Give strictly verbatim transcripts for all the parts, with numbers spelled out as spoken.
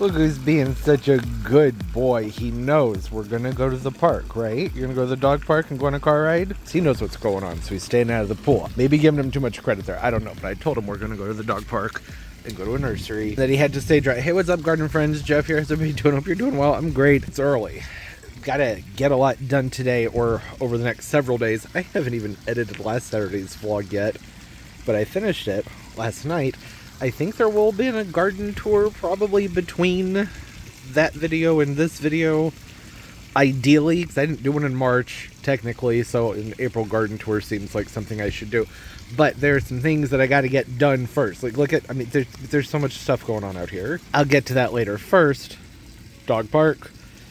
Look who's being such a good boy. He knows we're going to go to the park, right? You're going to go to the dog park and go on a car ride? He knows what's going on, so he's staying out of the pool. Maybe giving him too much credit there. I don't know, but I told him we're going to go to the dog park and go to a nursery. That he had to stay dry. Hey, what's up, garden friends? Jeff here. How's everybody doing? Hope you're doing well. I'm great. It's early. Gotta get a lot done today or over the next several days. I haven't even edited last Saturday's vlog yet, but I finished it last night. I think there will be a garden tour probably between that video and this video, ideally, because I didn't do one in March, technically, so an April garden tour seems like something I should do. But there are some things that I got to get done first. Like, look at, I mean, there's, there's so much stuff going on out here. I'll get to that later. First, dog park.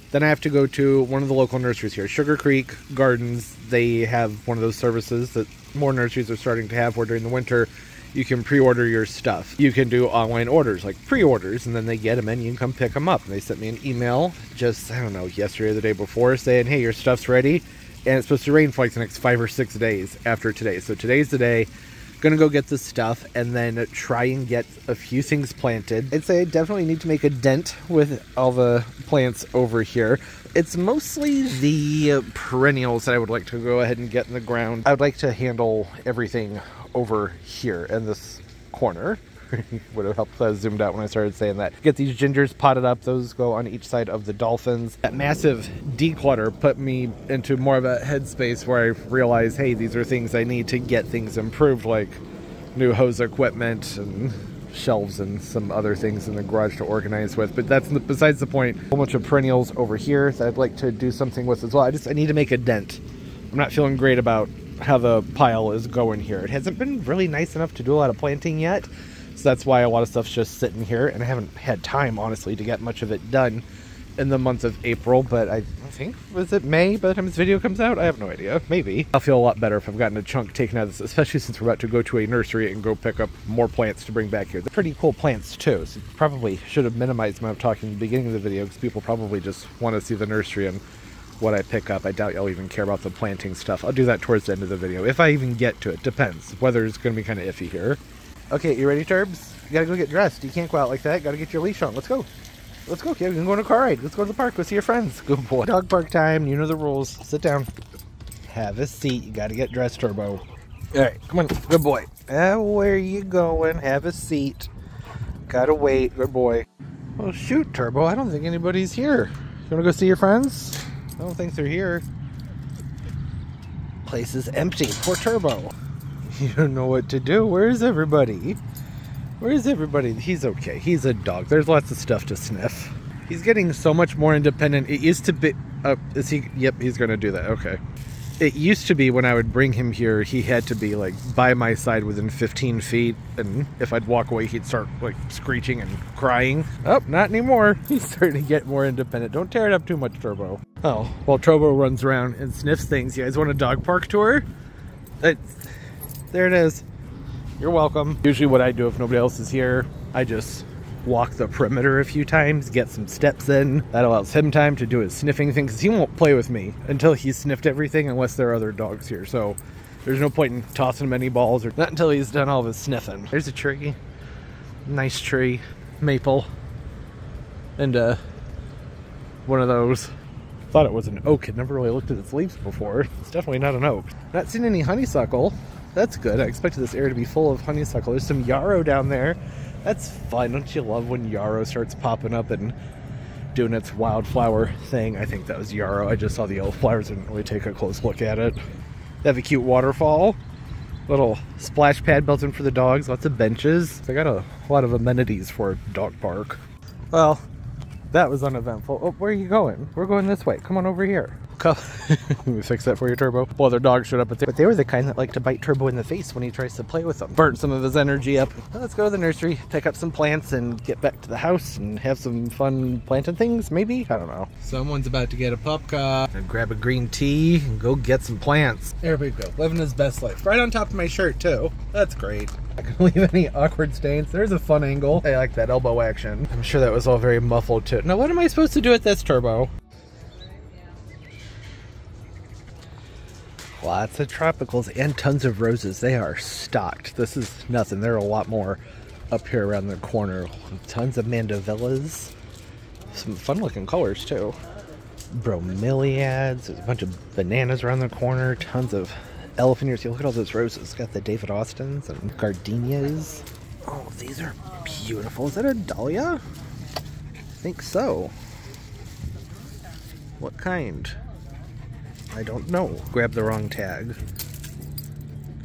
Then I have to go to one of the local nurseries here, Sugar Creek Gardens. They have one of those services that more nurseries are starting to have where during the winter, you can pre-order your stuff. You can do online orders, like pre-orders, and then they get them and you can come pick them up. And they sent me an email just, I don't know, yesterday or the day before saying, hey, your stuff's ready. And it's supposed to rain for like the next five or six days after today. So today's the day. Gonna go get this stuff and then try and get a few things planted. I'd say I definitely need to make a dent with all the plants over here. It's mostly the perennials that I would like to go ahead and get in the ground. I would like to handle everything over here in this corner. Would have helped if I zoomed out when I started saying that. Get these gingers potted up. Those go on each side of the dolphins. That massive declutter put me into more of a headspace where I realized, hey, these are things I need to get things improved, like new hose equipment and shelves and some other things in the garage to organize with. But that's besides the point. A whole bunch of perennials over here that I'd like to do something with as well. I just, I need to make a dent. I'm not feeling great about how the pile is going here. It hasn't been really nice enough to do a lot of planting yet. So that's why a lot of stuff's just sitting here, and I haven't had time, honestly, to get much of it done in the month of April, but I think, was it May by the time this video comes out? I have no idea. Maybe. I'll feel a lot better if I've gotten a chunk taken out of this, especially since we're about to go to a nursery and go pick up more plants to bring back here. They're pretty cool plants, too, so probably should have minimized the amount of talking at the beginning of the video, because people probably just want to see the nursery and what I pick up. I doubt y'all even care about the planting stuff. I'll do that towards the end of the video, if I even get to it. Depends. Weather's going to be kind of iffy here. Okay, you ready, Turbs? You gotta go get dressed. You can't go out like that. Gotta get your leash on. Let's go. Let's go, kid. We can go on a car ride. Let's go to the park. Go see your friends. Good boy. Dog park time. You know the rules. Sit down. Have a seat. You gotta get dressed, Turbo. All right, come on. Good boy. Oh, where are you going? Have a seat. Gotta wait. Good boy. Oh, shoot, Turbo. I don't think anybody's here. You wanna go see your friends? I don't think they're here. Place is empty. Poor Turbo. You don't know what to do. Where is everybody? Where is everybody? He's okay. He's a dog. There's lots of stuff to sniff. He's getting so much more independent. It used to be... Uh, is he... Yep, he's going to do that. Okay. It used to be when I would bring him here, he had to be, like, by my side within fifteen feet. And if I'd walk away, he'd start, like, screeching and crying. Oh, not anymore. He's starting to get more independent. Don't tear it up too much, Turbo. Oh, while well, Turbo runs around and sniffs things. You guys want a dog park tour? It's... There it is. You're welcome. Usually what I do if nobody else is here, I just walk the perimeter a few times, get some steps in. That allows him time to do his sniffing thing, because he won't play with me until he's sniffed everything unless there are other dogs here. So there's no point in tossing him any balls, or not until he's done all of his sniffing. There's a tree. Nice tree. Maple. And uh, one of those. Thought it was an oak. Had never really looked at its leaves before. It's definitely not an oak. Not seen any honeysuckle. That's good. I expected this area to be full of honeysuckle. There's some yarrow down there. That's fun. Don't you love when yarrow starts popping up and doing its wildflower thing? I think that was yarrow. I just saw the yellow flowers. I didn't really take a close look at it. They have a cute waterfall. Little splash pad built in for the dogs. Lots of benches. They got a lot of amenities for a dog park. Well, that was uneventful. Oh, where are you going? We're going this way. Come on over here. Let me fix that for your Turbo. Well, their dog showed up, but they, but they were the kind that like to bite Turbo in the face when he tries to play with them. Burnt some of his energy up. Well, let's go to the nursery, pick up some plants, and get back to the house and have some fun planting things, maybe? I don't know. Someone's about to get a pup car. And grab a green tea and go get some plants. There we go. Living his best life. Right on top of my shirt, too. That's great. I can leave any awkward stains. There's a fun angle. I like that elbow action. I'm sure that was all very muffled, too. Now, what am I supposed to do with this, Turbo? Lots of tropicals and tons of roses. They are stocked. This is nothing. There are a lot more up here around the corner. Tons of mandavillas. Some fun looking colors too. Bromeliads, there's a bunch of bananas around the corner, tons of elephant ears. Look at all those roses. It's got the David Austins and gardenias. Oh, these are beautiful. Is that a dahlia? I think so. What kind? I don't know. Grab the wrong tag.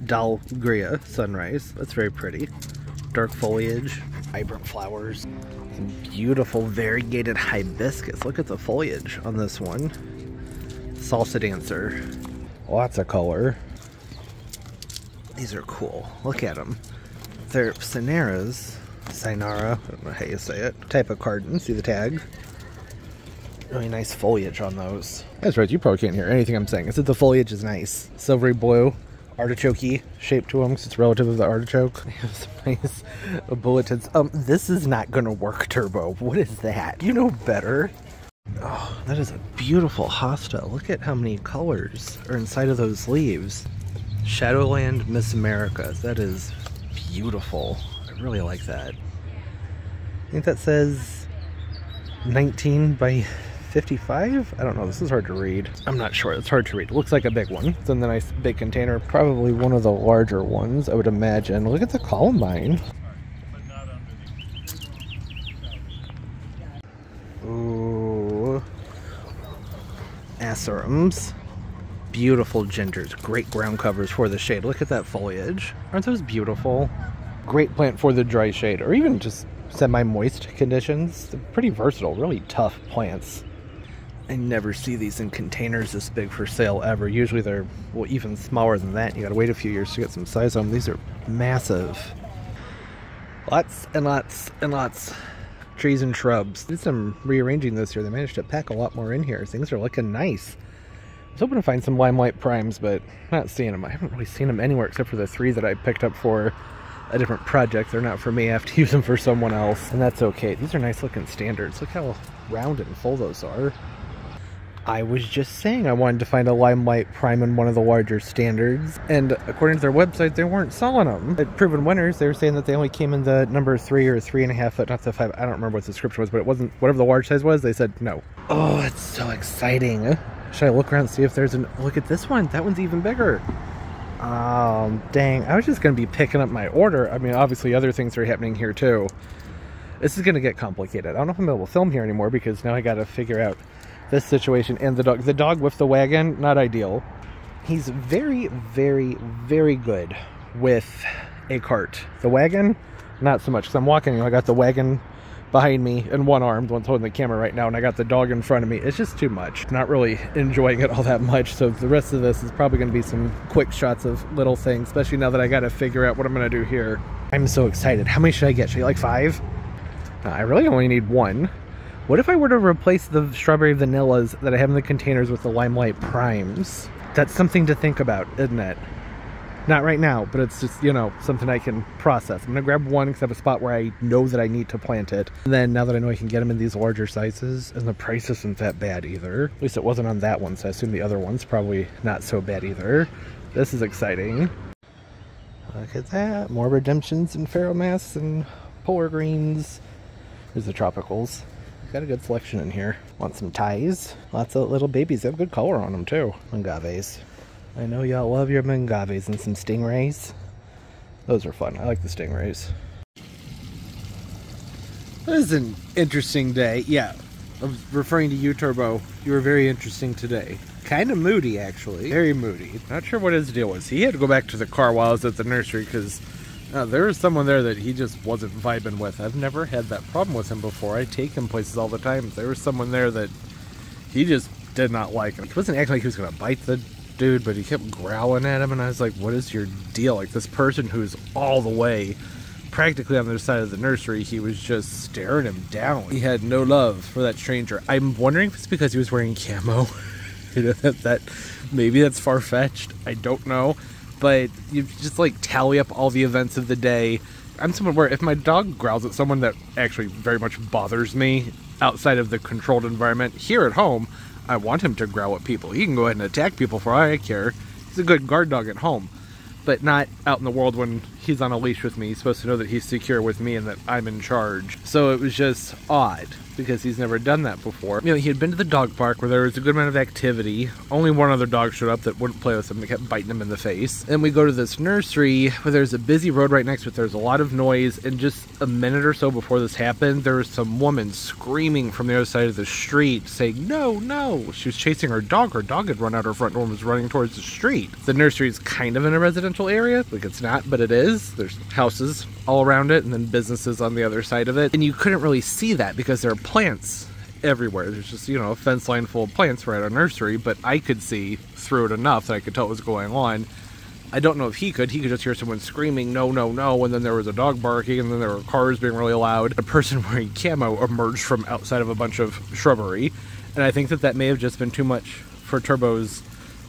Dalgria sunrise. That's very pretty. Dark foliage, vibrant flowers, and beautiful variegated hibiscus. Look at the foliage on this one. Salsa dancer. Lots of color. These are cool. Look at them. They're Cynaras. Cynara, I don't know how you say it. Type of garden. See the tag. Really nice foliage on those. That's right, you probably can't hear anything I'm saying. It's that the foliage is nice. Silvery blue, artichoke-y shape to them because it's relative of the artichoke. They have some nice bulletins. Um, this is not going to work, Turbo. What is that? You know better. Oh, that is a beautiful hosta. Look at how many colors are inside of those leaves. Shadowland Miss America. That is beautiful. I really like that. I think that says nineteen by fifty-five? I don't know, this is hard to read. I'm not sure, it's hard to read. It looks like a big one. It's in the nice big container. Probably one of the larger ones, I would imagine. Look at the columbine. Ooh. Acerums. Beautiful gingers. Great ground covers for the shade. Look at that foliage. Aren't those beautiful? Great plant for the dry shade, or even just semi-moist conditions. They're pretty versatile, really tough plants. I never see these in containers this big for sale ever. Usually they're well, even smaller than that. You gotta wait a few years to get some size on them. These are massive. Lots and lots and lots. Trees and shrubs. Did some rearranging this year. They managed to pack a lot more in here. Things are looking nice. I was hoping to find some Limelight Primes, but not seeing them. I haven't really seen them anywhere except for the three that I picked up for a different project. They're not for me. I have to use them for someone else, and that's okay. These are nice looking standards. Look how round and full those are. I was just saying I wanted to find a Limelight Prime in one of the larger standards, and according to their website, they weren't selling them. At Proven Winners, they were saying that they only came in the number three or three and a half foot, not the five. I don't remember what the description was, but it wasn't whatever the large size was. They said no. Oh, it's so exciting. Should I look around and see if there's an... Look at this one. That one's even bigger. Um, dang. I was just going to be picking up my order. I mean, obviously other things are happening here too. This is going to get complicated. I don't know if I'm able to film here anymore because now I got to figure out this situation and the dog. The dog with the wagon, not ideal. He's very, very, very good with a cart. The wagon, not so much. Because I'm walking, you know, I got the wagon behind me in one arm, the one's holding the camera right now, and I got the dog in front of me. It's just too much. Not really enjoying it all that much. So the rest of this is probably going to be some quick shots of little things, especially now that I got to figure out what I'm going to do here. I'm so excited. How many should I get? Should I get like five? Uh, I really only need one. What if I were to replace the strawberry vanillas that I have in the containers with the Limelight Primes? That's something to think about, isn't it? Not right now, but it's just, you know, something I can process. I'm going to grab one because I have a spot where I know that I need to plant it. And then now that I know I can get them in these larger sizes, and the price isn't that bad either. At least it wasn't on that one, so I assume the other one's probably not so bad either. This is exciting. Look at that. More redemptions and ferromass and polar greens. There's the tropicals. Got a good selection in here. Want some ties? Lots of little babies. They have good color on them too. Mangaves. I know y'all love your mangaves. And some stingrays. Those are fun. I like the stingrays. This is an interesting day. Yeah, I'm referring to you, Turbo. You were very interesting today. Kind of moody, actually. Very moody. Not sure what his deal was. He had to go back to the car while I was at the nursery because Uh, there was someone there that he just wasn't vibing with. I've never had that problem with him before. I take him places all the time. There was someone there that he just did not like. He wasn't acting like he was going to bite the dude, but he kept growling at him, and I was like, what is your deal? Like, this person who's all the way practically on the other side of the nursery, he was just staring him down. He had no love for that stranger. I'm wondering if it's because he was wearing camo. You know, that, that maybe that's far-fetched. I don't know. But you just like tally up all the events of the day. I'm someone where if my dog growls at someone that actually very much bothers me outside of the controlled environment, here at home, I want him to growl at people. He can go ahead and attack people for all I care. He's a good guard dog at home, but not out in the world when he's on a leash with me. He's supposed to know that he's secure with me and that I'm in charge. So it was just odd because he's never done that before. You know, he had been to the dog park where there was a good amount of activity. Only one other dog showed up that wouldn't play with him and kept biting him in the face. And we go to this nursery where there's a busy road right next to it. There's a lot of noise, and just a minute or so before this happened, there was some woman screaming from the other side of the street saying, no, no. She was chasing her dog. Her dog had run out her front door and was running towards the street. The nursery is kind of in a residential area. Like, it's not, but it is. There's houses all around it and then businesses on the other side of it. And you couldn't really see that because there are plants everywhere. There's just, you know, a fence line full of plants right at our nursery, but I could see through it enough that I could tell what was going on. I don't know if he could. He could just hear someone screaming, no, no, no, and then there was a dog barking, and then there were cars being really loud. A person wearing camo emerged from outside of a bunch of shrubbery, and I think that that may have just been too much for Turbo's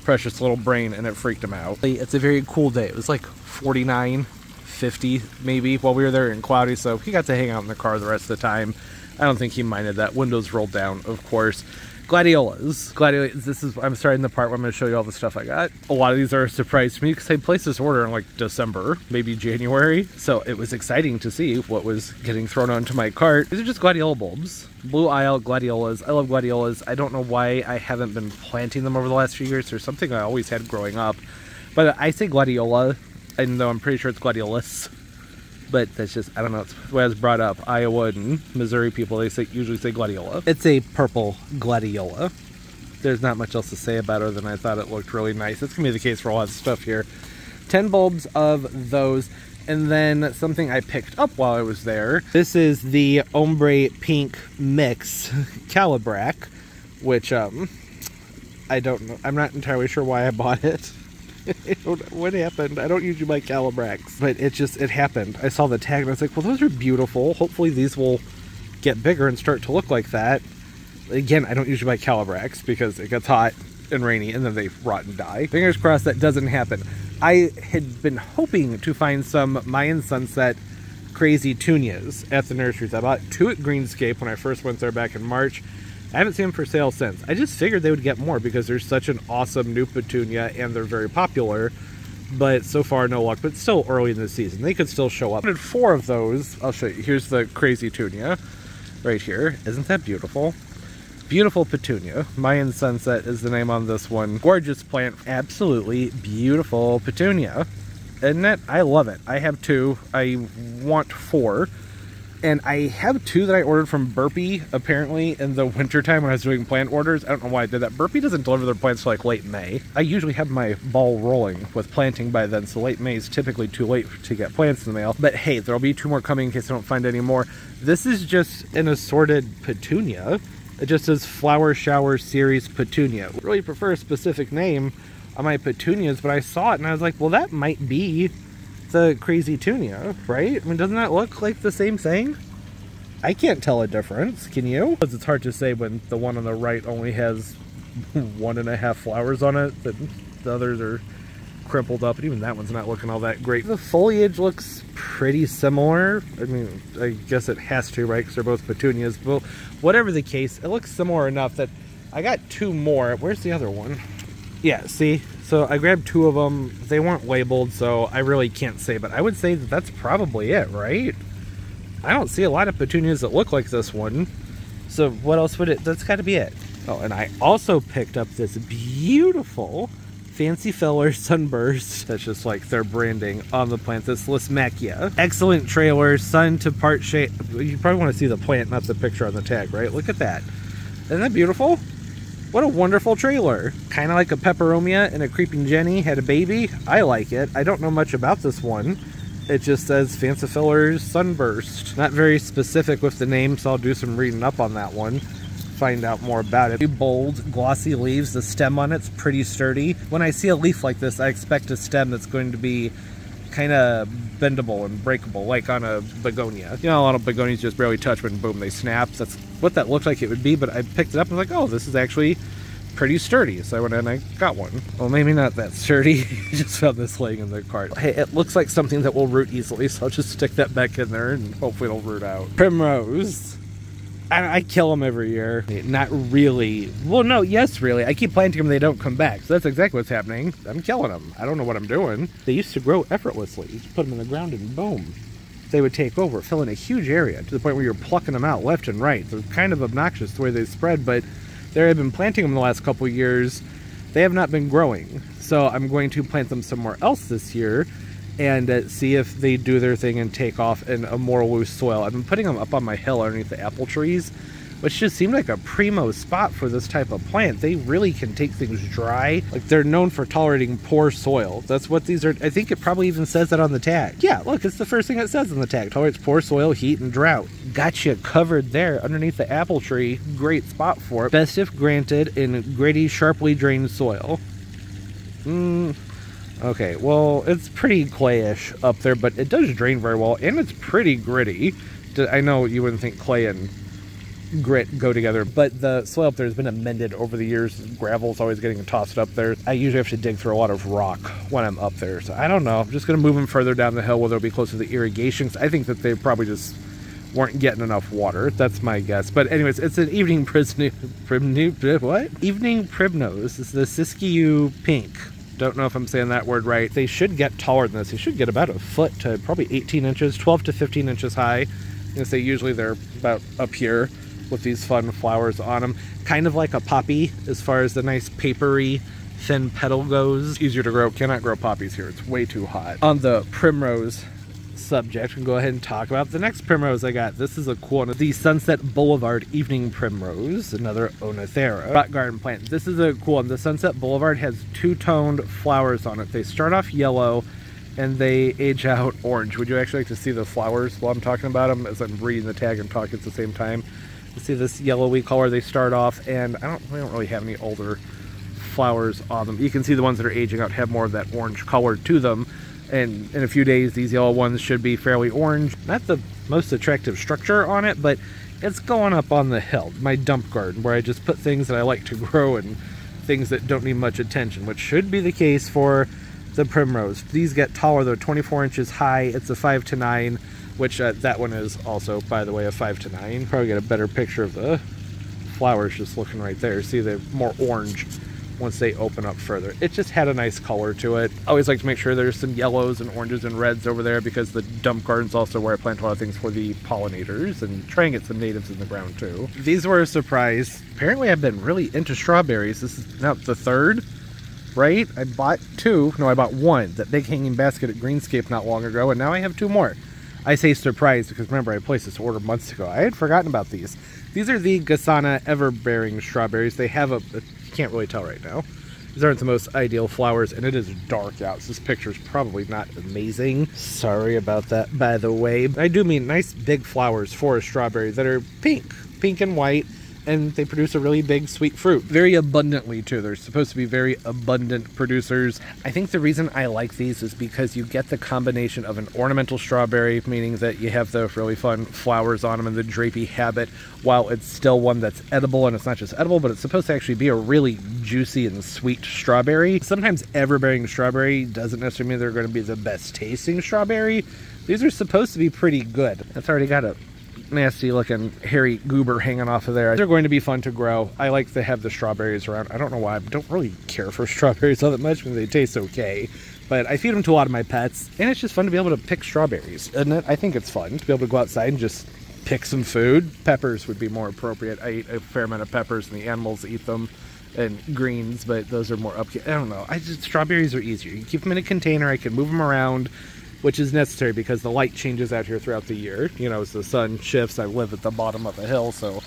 precious little brain, and it freaked him out. It's a very cool day. It was like forty-nine, fifty maybe while we were there, and cloudy, so he got to hang out in the car the rest of the time. I don't think he minded that. Windows rolled down, of course. Gladiolas. Gladiolas. This is, I'm starting the part where I'm going to show you all the stuff I got. A lot of these are a surprise to me because I placed this order in like December, maybe January. So it was exciting to see what was getting thrown onto my cart. These are just gladiola bulbs. Blue Isle gladiolas. I love gladiolas. I don't know why I haven't been planting them over the last few years. There's something I always had growing up. But I say gladiola, and though I'm pretty sure it's gladiolus. But that's just, I don't know, it's the way I was brought up. Iowa and Missouri people, they say usually say gladiola. It's a purple gladiola. There's not much else to say about her than I thought it looked really nice. That's going to be the case for a lot of stuff here. ten bulbs of those. And then something I picked up while I was there. This is the Ombre Pink Mix Calabrac, which um, I don't know. I'm not entirely sure why I bought it. What happened? I don't usually buy Calabracs, but it just, it happened. I saw the tag and I was like, well, those are beautiful. Hopefully these will get bigger and start to look like that. Again, I don't usually buy Calabracs because it gets hot and rainy and then they rot and die. Fingers crossed that doesn't happen. I had been hoping to find some Mayan Sunset crazy tunias at the nurseries. I bought two at Greenscape when I first went there back in March. I haven't seen them for sale since. I just figured they would get more because there's such an awesome new petunia and they're very popular, but so far no luck. But still early in the season. They could still show up. I did four of those. I'll show you. Here's the crazy tunia right here. Isn't that beautiful? Beautiful petunia. Mayan Sunset is the name on this one. Gorgeous plant. Absolutely beautiful petunia. Isn't it? I love it. I have two. I want four. And I have two that I ordered from Burpee, apparently, in the wintertime when I was doing plant orders. I don't know why I did that. Burpee doesn't deliver their plants till like late May. I usually have my ball rolling with planting by then, so late May is typically too late to get plants in the mail. But hey, there'll be two more coming in case I don't find any more. This is just an assorted petunia. It just says Flower Shower Series Petunia. I really prefer a specific name on my petunias, but I saw it and I was like, well, that might be the crazy tunia, right? I mean, doesn't that look like the same thing? I can't tell a difference, can you? Because it's hard to say when the one on the right only has one and a half flowers on it, but the others are crumpled up, and even that one's not looking all that great. The foliage looks pretty similar. I mean, I guess it has to, right? Because they're both petunias, but whatever the case, it looks similar enough that I got two more. Where's the other one? Yeah, see? So I grabbed two of them. They weren't labeled, so I really can't say, but I would say that that's probably it, right? I don't see a lot of petunias that look like this one. So what else would it, that's gotta be it. Oh, and I also picked up this beautiful Fancy Fillers Sunburst. That's just like their branding on the plant. This Lysimachia. Excellent trailer, sun to part shade. You probably wanna see the plant, not the picture on the tag, right? Look at that. Isn't that beautiful? What a wonderful trailer. Kind of like a peperomia and a creeping Jenny had a baby. I like it. I don't know much about this one. It just says Fancy Fillers Sunburst. Not very specific with the name, so I'll do some reading up on that one. Find out more about it. Very bold, glossy leaves. The stem on it's pretty sturdy. When I see a leaf like this, I expect a stem that's going to be kind of bendable and breakable, like on a begonia. You know, a lot of begonias just barely touch when boom, they snap. That's what that looked like it would be, but I picked it up and was like, oh, this is actually pretty sturdy. So I went and I got one. Well, maybe not that sturdy. Just found this laying in the cart. Hey, it looks like something that will root easily, so I'll just stick that back in there and hopefully it'll root out. Primrose. I, I kill them every year. Not really. Well, no, yes, really. I keep planting them, they don't come back. So that's exactly what's happening. I'm killing them. I don't know what I'm doing. They used to grow effortlessly. You just put them in the ground and boom. They would take over, fill in a huge area to the point where you're plucking them out left and right. They're kind of obnoxious the way they spread, but there have been planting them the last couple of years. They have not been growing. So I'm going to plant them somewhere else this year and uh, see if they do their thing and take off in a more loose soil. I've been putting them up on my hill underneath the apple trees, which just seemed like a primo spot for this type of plant. They really can take things dry. Like, they're known for tolerating poor soil. That's what these are. I think it probably even says that on the tag. Yeah, look, it's the first thing it says on the tag. Tolerates poor soil, heat, and drought. Got you covered there underneath the apple tree. Great spot for it. Best if granted in gritty, sharply drained soil. Mmm. Okay, well, it's pretty clayish up there, but it does drain very well, and it's pretty gritty. I know you wouldn't think clay and grit go together, but the soil up there has been amended over the years. Gravel's always getting tossed up there. I usually have to dig through a lot of rock when I'm up there, so I don't know. I'm just going to move them further down the hill where they'll be closer to the irrigations. I think that they probably just weren't getting enough water. That's my guess. But anyways, it's an evening primrose. Prim what? Evening primrose. It's the Siskiyou Pink. Don't know if I'm saying that word right. They should get taller than this. They should get about a foot to probably eighteen inches, twelve to fifteen inches high. And say usually they're about up here with these fun flowers on them. Kind of like a poppy as far as the nice papery thin petal goes. It's easier to grow. Cannot grow poppies here. It's way too hot. On the primrose subject, we can go ahead and talk about the next primrose I got. This is a cool one. The Sunset Boulevard Evening Primrose, another Oenothera. Rock garden plant. This is a cool one. The Sunset Boulevard has two-toned flowers on it. They start off yellow and they age out orange. Would you actually like to see the flowers while I'm talking about them as I'm reading the tag and talking at the same time? You see this yellowy color they start off, and I don't, we don't really have any older flowers on them. You can see the ones that are aging out have more of that orange color to them. And in a few days, these yellow ones should be fairly orange. Not the most attractive structure on it, but it's going up on the hill, my dump garden, where I just put things that I like to grow and things that don't need much attention, which should be the case for the primrose. These get taller, though, twenty-four inches high. It's a five to nine, which uh, that one is also, by the way, a five to nine. Probably get a better picture of the flowers just looking right there. See, they're more orange once they open up further. It just had a nice color to it. I always like to make sure there's some yellows and oranges and reds over there, because the dump garden's also where I plant a lot of things for the pollinators and try and get some natives in the ground too. These were a surprise. Apparently I've been really into strawberries. This is now the third, right? I bought two. No, I bought one, that big hanging basket at Greenscape not long ago, and now I have two more. I say surprise because remember I placed this order months ago. I had forgotten about these. These are the Gasana ever-bearing strawberries. They have a, a can't really tell right now. These aren't the most ideal flowers, and it is dark out, so this picture's probably not amazing. Sorry about that, by the way. I do mean nice big flowers for a strawberry that are pink, pink and white, and they produce a really big sweet fruit. Very abundantly too. They're supposed to be very abundant producers. I think the reason I like these is because you get the combination of an ornamental strawberry, meaning that you have the really fun flowers on them and the drapey habit, while it's still one that's edible, and it's not just edible, but it's supposed to actually be a really juicy and sweet strawberry. Sometimes everbearing strawberry doesn't necessarily mean they're gonna be the best tasting strawberry. These are supposed to be pretty good. That's already got a nasty looking hairy goober hanging off of there. They're going to be fun to grow. I like to have the strawberries around. I don't know why. I don't really care for strawberries all that much because they taste okay, but I feed them to a lot of my pets, and it's just fun to be able to pick strawberries, isn't it? I think it's fun to be able to go outside and just pick some food. Peppers would be more appropriate. I eat a fair amount of peppers and the animals eat them, and greens, but those are more up. I don't know. I just, strawberries are easier. You keep them in a container. I can move them around, which is necessary because the light changes out here throughout the year. You know, as the sun shifts, I live at the bottom of a hill, so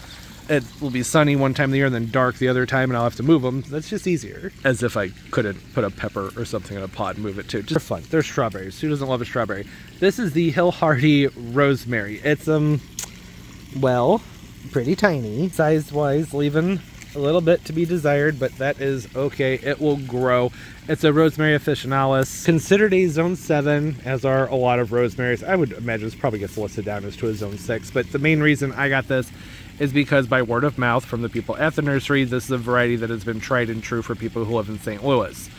it will be sunny one time of the year and then dark the other time, and I'll have to move them. That's just easier. As if I couldn't put a pepper or something in a pot and move it too. Just for fun. They're strawberries. Who doesn't love a strawberry? This is the Hill Hardy Rosemary. It's, um, well, pretty tiny. Size-wise, leaving a little bit to be desired, but that is okay. It will grow. It's a Rosemary Officinalis, considered a zone seven, as are a lot of rosemaries. I would imagine this probably gets listed down as to a zone six, but the main reason I got this is because by word of mouth from the people at the nursery, this is a variety that has been tried and true for people who live in Saint Louis.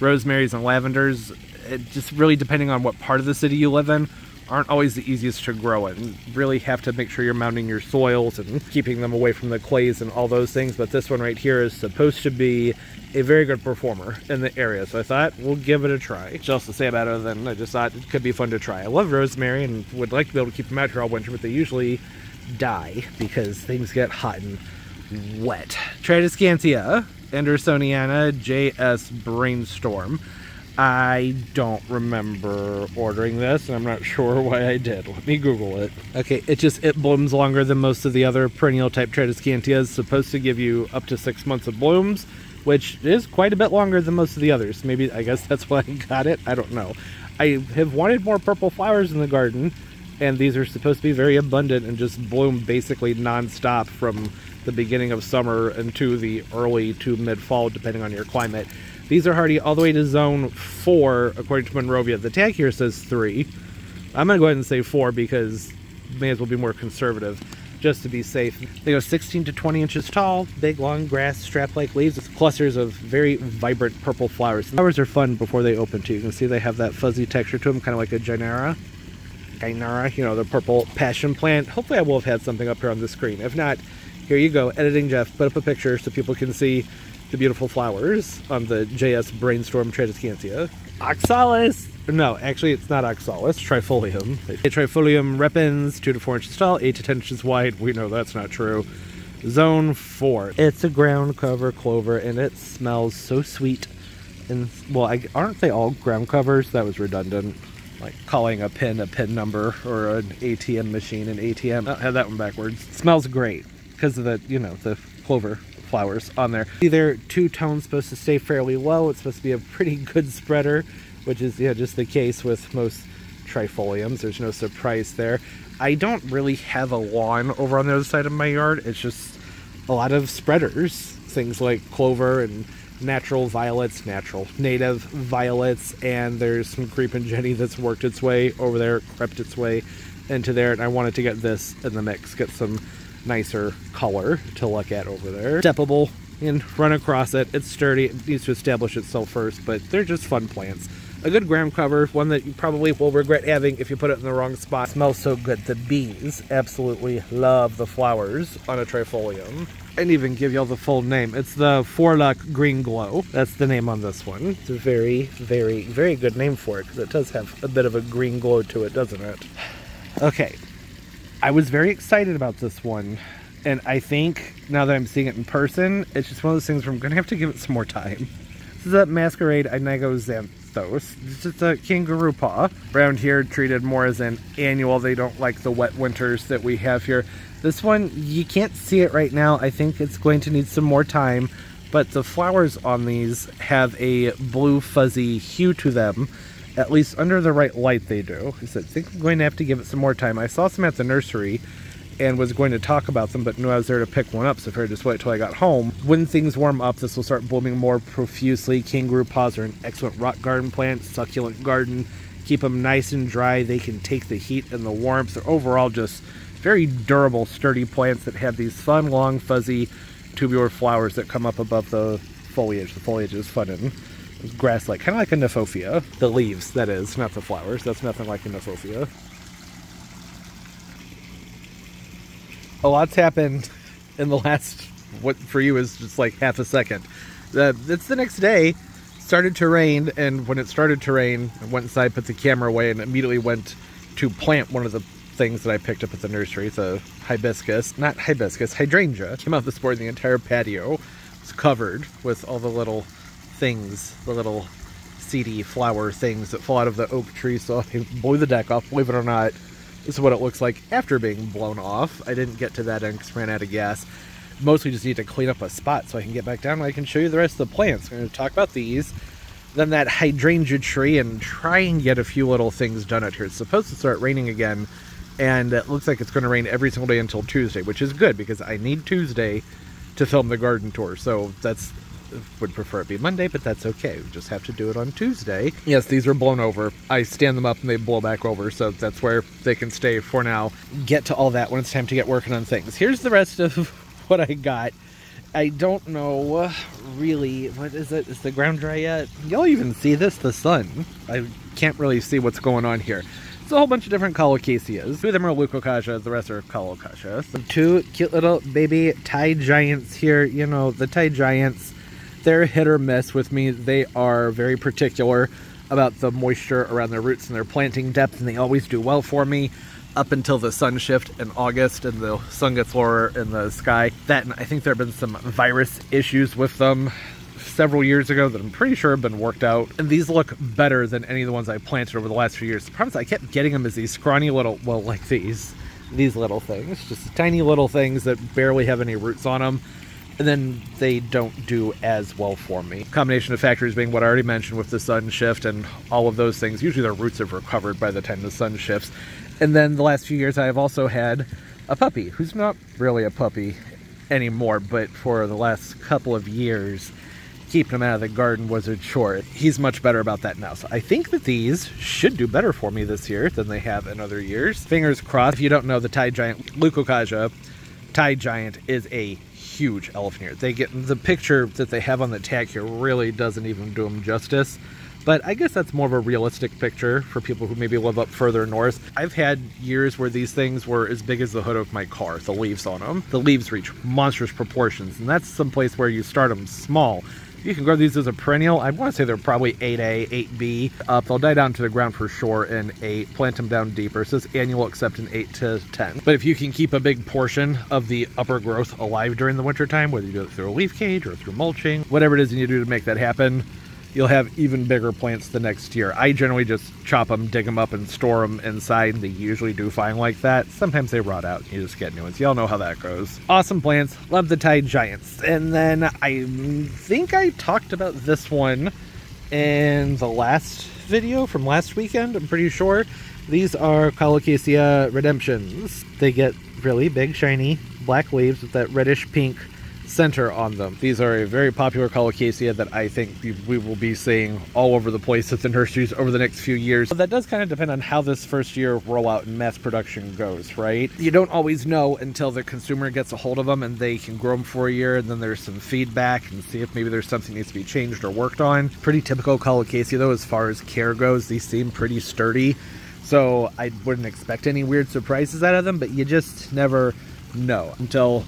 Rosemaries and lavenders, it just really depending on what part of the city you live in, aren't always the easiest to grow in. You really have to make sure you're mounding your soils and keeping them away from the clays and all those things, but this one right here is supposed to be a very good performer in the area, so I thought we'll give it a try. What else to say about it other than I just thought it could be fun to try. I love rosemary and would like to be able to keep them out here all winter, but they usually die because things get hot and wet. Tradescantia Andersoniana, J S Brainstorm. I don't remember ordering this, and I'm not sure why I did. Let me Google it. Okay, it just, it blooms longer than most of the other perennial type Tradescantias. Supposed to give you up to six months of blooms, which is quite a bit longer than most of the others. Maybe, I guess that's why I got it. I don't know. I have wanted more purple flowers in the garden, and these are supposed to be very abundant and just bloom basically non-stop from the beginning of summer into the early to mid-fall, depending on your climate. These are hardy all the way to zone four, according to Monrovia. The tag here says three. I'm going to go ahead and say four because may as well be more conservative, just to be safe. They go sixteen to twenty inches tall, big, long grass, strap-like leaves with clusters of very vibrant purple flowers. The flowers are fun before they open, too. You can see they have that fuzzy texture to them, kind of like a Gynaera. Gynaera, you know, the purple passion plant. Hopefully I will have had something up here on the screen. If not, here you go. Editing Jeff, put up a picture so people can see the beautiful flowers on the J S Brainstorm Tradescantia. Oxalis! No, actually it's not oxalis, Trifolium. Trifolium Repens, two to four inches tall, eight to ten inches wide. We know that's not true. Zone four. It's a ground cover clover and it smells so sweet. And, well, I, aren't they all ground covers? That was redundant. Like calling a pin a pin number or an A T M machine an A T M. I had that one backwards. It smells great because of the, you know, the clover flowers on there. Either two tones supposed to stay fairly low. It's supposed to be a pretty good spreader, which is, yeah, just the case with most trifoliums. There's no surprise there. I don't really have a lawn over on the other side of my yard. It's just a lot of spreaders. Things like clover and natural violets, natural native violets, and there's some creeping Jenny that's worked its way over there, crept its way into there, and I wanted to get this in the mix, get some nicer color to look at over there. Steppable and run across it. It's sturdy. It needs to establish itself first, but they're just fun plants. A good ground cover, one that you probably will regret having if you put it in the wrong spot. It smells so good. The bees absolutely love the flowers on a trifolium. I didn't even give y'all the full name. It's the Fourlock Green Glow. That's the name on this one. It's a very, very, very good name for it because it does have a bit of a green glow to it, doesn't it? Okay. I was very excited about this one, and I think now that I'm seeing it in person, it's just one of those things where I'm going to have to give it some more time. This is a Masquerade Anigozanthos. It's just a kangaroo paw. Around here, treated more as an annual. They don't like the wet winters that we have here. This one, you can't see it right now. I think it's going to need some more time, but the flowers on these have a blue fuzzy hue to them. At least under the right light they do. I said, I think I'm going to have to give it some more time. I saw some at the nursery and was going to talk about them, but knew I was there to pick one up, so I figured just wait till I got home. When things warm up, this will start blooming more profusely. Kangaroo paws are an excellent rock garden plant, succulent garden. Keep them nice and dry. They can take the heat and the warmth. They're overall just very durable, sturdy plants that have these fun, long, fuzzy, tubular flowers that come up above the foliage. The foliage is fun and grass-like, kind of like a Nephophia. The leaves, that is, not the flowers. That's nothing like a Nephophia. A lot's happened in the last, what for you is just like half a second. Uh, it's the next day, started to rain, and when it started to rain, I went inside, put the camera away, and immediately went to plant one of the things that I picked up at the nursery, the hibiscus, not hibiscus, hydrangea. Came out this morning, the entire patio was covered with all the little things, the little seedy flower things that fall out of the oak tree, so I blew the deck off, believe it or not. This is what it looks like after being blown off. I didn't get to that end because I ran out of gas. Mostly just need to clean up a spot so I can get back down and I can show you the rest of the plants. We're going to talk about these, then that hydrangea tree, and try and get a few little things done out here. It's supposed to start raining again, and it looks like it's going to rain every single day until Tuesday, which is good because I need Tuesday to film the garden tour, so that's... would prefer it be Monday, but that's okay. We just have to do it on Tuesday. Yes, these are blown over. I stand them up and they blow back over, so that's where they can stay for now. Get to all that when it's time to get working on things. Here's the rest of what I got. I don't know, uh, really, what is it? Is the ground dry yet? Y'all even see this? The sun. I can't really see what's going on here. It's a whole bunch of different colocasias. Two of them are leucocasias, the rest are colocasias. Two cute little baby Thai giants here. You know, the Thai giants, they're hit or miss with me. They are very particular about the moisture around their roots and their planting depth, and they always do well for me up until the sun shift in August and the sun gets lower in the sky. That, and I think there have been some virus issues with them several years ago that I'm pretty sure have been worked out. And these look better than any of the ones I planted over the last few years. The problem is I kept getting them as these scrawny little, well, like these, these little things, just tiny little things that barely have any roots on them. And then they don't do as well for me. Combination of factors being what I already mentioned with the sun shift and all of those things. Usually their roots have recovered by the time the sun shifts. And then the last few years I have also had a puppy, who's not really a puppy anymore, but for the last couple of years, keeping him out of the garden was a chore. He's much better about that now. So I think that these should do better for me this year than they have in other years. Fingers crossed. If you don't know, the Thai giant, Leucocasia, Thai giant is a huge elephant ear. They get the picture that they have on the tag here really doesn't even do them justice, but I guess that's more of a realistic picture for people who maybe live up further north. I've had years where these things were as big as the hood of my car, the leaves on them. The leaves reach monstrous proportions, and that's someplace where you start them small. You can grow these as a perennial. I want to say they're probably eight A, eight B up. They'll die down to the ground for sure in eight. Plant them down deeper. It says annual except in eight to ten. But if you can keep a big portion of the upper growth alive during the wintertime, whether you do it through a leaf cage or through mulching, whatever it is you do to make that happen, you'll have even bigger plants the next year. I generally just chop them, dig them up, and store them inside. They usually do fine like that. Sometimes they rot out and you just get new ones. Y'all know how that goes. Awesome plants. Love the Thai giants. And then I think I talked about this one in the last video from last weekend, I'm pretty sure. These are Colocasia Redemptions. They get really big, shiny black leaves with that reddish pink center on them. These are a very popular colocasia that I think we, we will be seeing all over the place at the nurseries over the next few years. But that does kind of depend on how this first year rollout and mass production goes, right? You don't always know until the consumer gets a hold of them and they can grow them for a year, and then there's some feedback and see if maybe there's something that needs to be changed or worked on. Pretty typical colocasia though as far as care goes. These seem pretty sturdy, so I wouldn't expect any weird surprises out of them, but you just never know until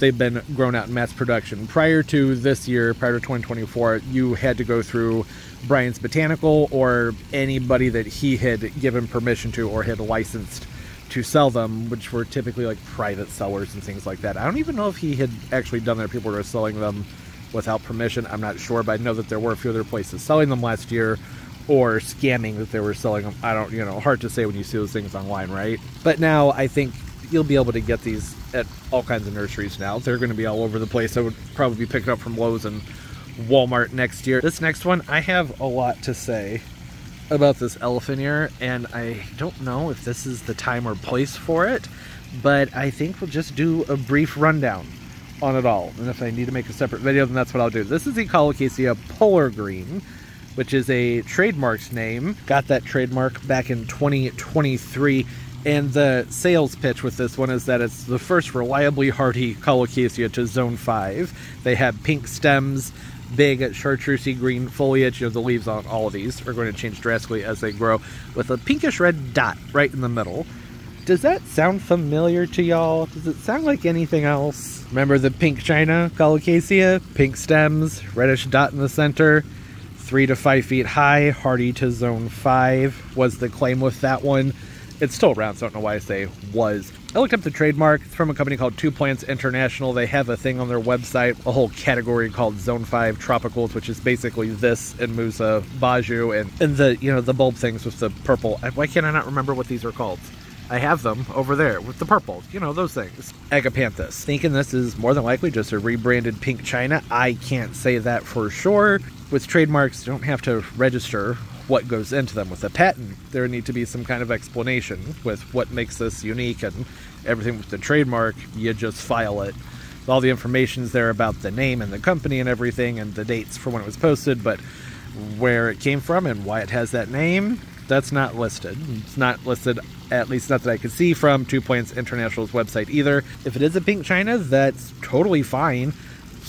they've been grown out in mass production. Prior to this year, prior to twenty twenty-four, you had to go through Brian's Botanical or anybody that he had given permission to or had licensed to sell them, which were typically like private sellers and things like that. I don't even know if he had actually done that. People were selling them without permission. I'm not sure, but I know that there were a few other places selling them last year or scamming that they were selling them. I don't, you know, hard to say when you see those things online, right? But now I think you'll be able to get these at all kinds of nurseries now. They're going to be all over the place. I would probably be picked up from Lowe's and Walmart next year. This next one, I have a lot to say about this elephant ear, and I don't know if this is the time or place for it, but I think we'll just do a brief rundown on it all. And if I need to make a separate video, then that's what I'll do. This is the Colocasia Polar Green, which is a trademarked name. Got that trademark back in twenty twenty-three. And the sales pitch with this one is that it's the first reliably hardy colocasia to zone five. They have pink stems, big chartreusey green foliage. You know, the leaves on all of these are going to change drastically as they grow, with a pinkish red dot right in the middle. Does that sound familiar to y'all? Does it sound like anything else? Remember the Pink China Colocasia? Pink stems, reddish dot in the center, three to five feet high, hardy to zone five was the claim with that one. It's still around, so I don't know why I say was. I looked up the trademark. It's from a company called Two Plants International. They have a thing on their website, a whole category called Zone five Tropicals, which is basically this and Musa Basjoo and, and the, you know, the bulb things with the purple. Why can't I not remember what these are called? I have them over there with the purple, you know, those things. Agapanthus. Thinking this is more than likely just a rebranded Pink China. I can't say that for sure. With trademarks, you don't have to register what goes into them. With a patent, there need to be some kind of explanation with what makes this unique, and everything with the trademark, you just file it. All the information's there about the name and the company and everything, and the dates for when it was posted, but where it came from and why it has that name, that's not listed. It's not listed, at least not that I could see, from Two Plants International's website either. If it is a Pink China, that's totally fine.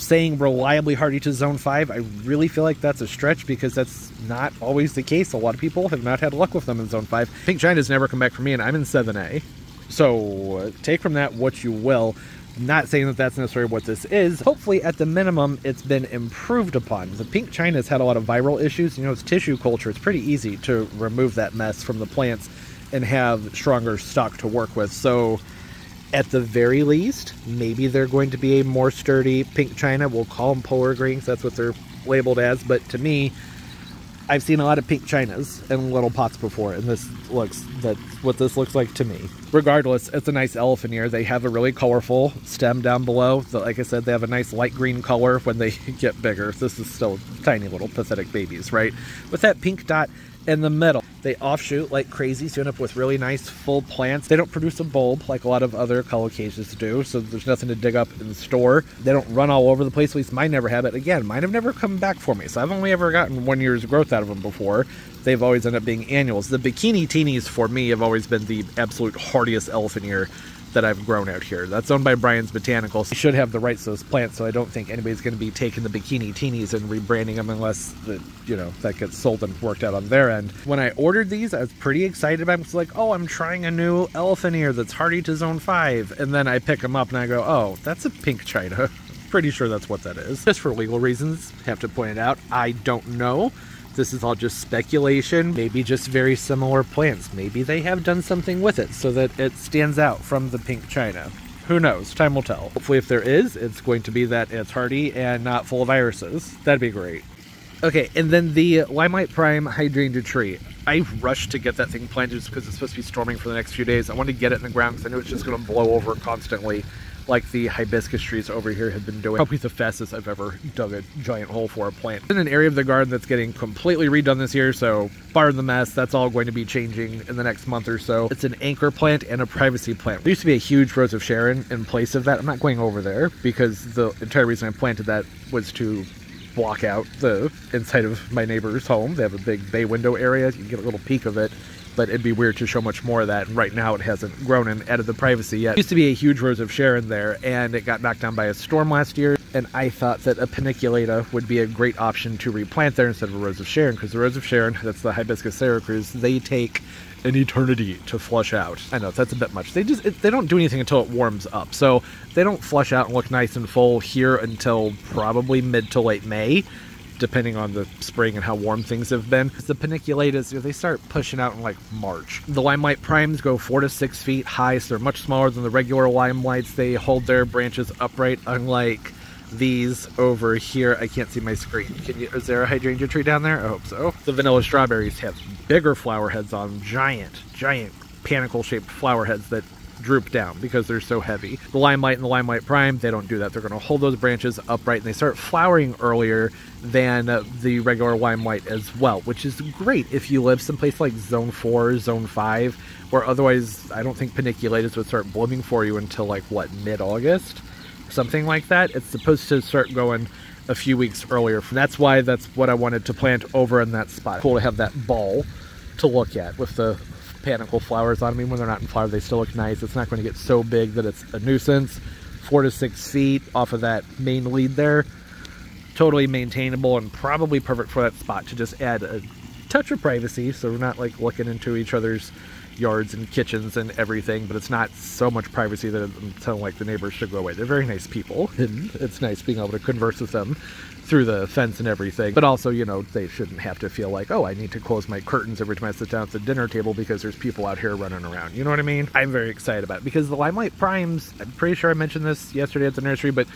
saying reliably hardy to zone five, I really feel like that's a stretch because that's not always the case. A lot of people have not had luck with them in zone five. Pink China's never come back for me, and I'm in seven A. So uh, take from that what you will. Not saying that that's necessarily what this is. Hopefully, at the minimum, it's been improved upon. The Pink China's had a lot of viral issues. You know, it's tissue culture. It's pretty easy to remove that mess from the plants and have stronger stock to work with. So at the very least, maybe they're going to be a more sturdy Pink China. We'll call them polar greens. That's what they're labeled as. But to me, I've seen a lot of Pink Chinas in little pots before, and this looks, that's what this looks like to me. Regardless, it's a nice elephant ear. They have a really colorful stem down below. So, like I said, they have a nice light green color when they get bigger. This is still tiny little pathetic babies, right? With that pink dot in the middle. They offshoot like crazy, so you end up with really nice full plants. They don't produce a bulb like a lot of other Colocasias do, so there's nothing to dig up and store. They don't run all over the place, at least mine never have it. Again, mine have never come back for me, so I've only ever gotten one year's growth out of them before. They've always ended up being annuals. The Bikini Teenies, for me, have always been the absolute hardiest elephant ear that I've grown out here. That's owned by Brian's Botanicals. They should have the rights to those plants, so I don't think anybody's going to be taking the Bikini Teenies and rebranding them unless the, you know, that gets sold and worked out on their end. When I ordered these, I was pretty excited about them. It's like, oh, I'm trying a new elephant ear that's hardy to zone five. And then I pick them up and I go, oh, that's a Pink China. Pretty sure that's what that is. Just for legal reasons, have to point it out, I don't know. This is all just speculation, maybe just very similar plants. Maybe they have done something with it so that it stands out from the Pink China. Who knows? Time will tell. Hopefully if there is, it's going to be that it's hardy and not full of viruses. That'd be great. Okay, and then the Limelight Prime hydrangea tree. I rushed to get that thing planted just because it's supposed to be storming for the next few days. I wanted to get it in the ground because I knew it's just going to blow over constantly, like the hibiscus trees over here have been doing. Probably the fastest I've ever dug a giant hole for a plant. It's in an area of the garden that's getting completely redone this year, so bar the mess, that's all going to be changing in the next month or so. It's an anchor plant and a privacy plant. There used to be a huge Rose of Sharon in place of that. I'm not going over there because the entire reason I planted that was to block out the inside of my neighbor's home. They have a big bay window area. You can get a little peek of it, but it'd be weird to show much more of that. And right now it hasn't grown and added the privacy yet. There used to be a huge Rose of Sharon there, and it got knocked down by a storm last year. And I thought that a paniculata would be a great option to replant there instead of a Rose of Sharon, because the Rose of Sharon, that's the Hibiscus Syracuse, they take an eternity to flush out. I know, that's a bit much. They just, it, they don't do anything until it warms up. So they don't flush out and look nice and full here until probably mid to late May, depending on the spring and how warm things have been. The paniculatas, you know, they start pushing out in like March. The Limelight Primes go four to six feet high, so they're much smaller than the regular Limelights. They hold their branches upright, unlike these over here. I can't see my screen. Can you, is there a hydrangea tree down there? I hope so. The vanilla strawberries have bigger flower heads on them, giant, giant panicle-shaped flower heads that droop down because they're so heavy. The Limelight and the Limelight Prime, they don't do that. They're going to hold those branches upright, and they start flowering earlier than uh, the regular Limelight as well, which is great if you live someplace like Zone four, Zone five, where otherwise I don't think paniculatas would start blooming for you until like, what, mid-August? Something like that. It's supposed to start going a few weeks earlier. That's why that's what I wanted to plant over in that spot. Cool to have that ball to look at with the panicle flowers on. I mean, when they're not in flower, they still look nice. It's not going to get so big that it's a nuisance. Four to six feet off of that main lead there. Totally maintainable and probably perfect for that spot to just add a touch of privacy so we're not like looking into each other's yards and kitchens and everything, but it's not so much privacy that I'm telling like the neighbors should go away. They're very nice people, and it's nice being able to converse with them through the fence and everything, but also, you know, they shouldn't have to feel like, oh, I need to close my curtains every time I sit down at the dinner table because there's people out here running around. You know what I mean? I'm very excited about it because the Limelight Primes, I'm pretty sure I mentioned this yesterday at the nursery, but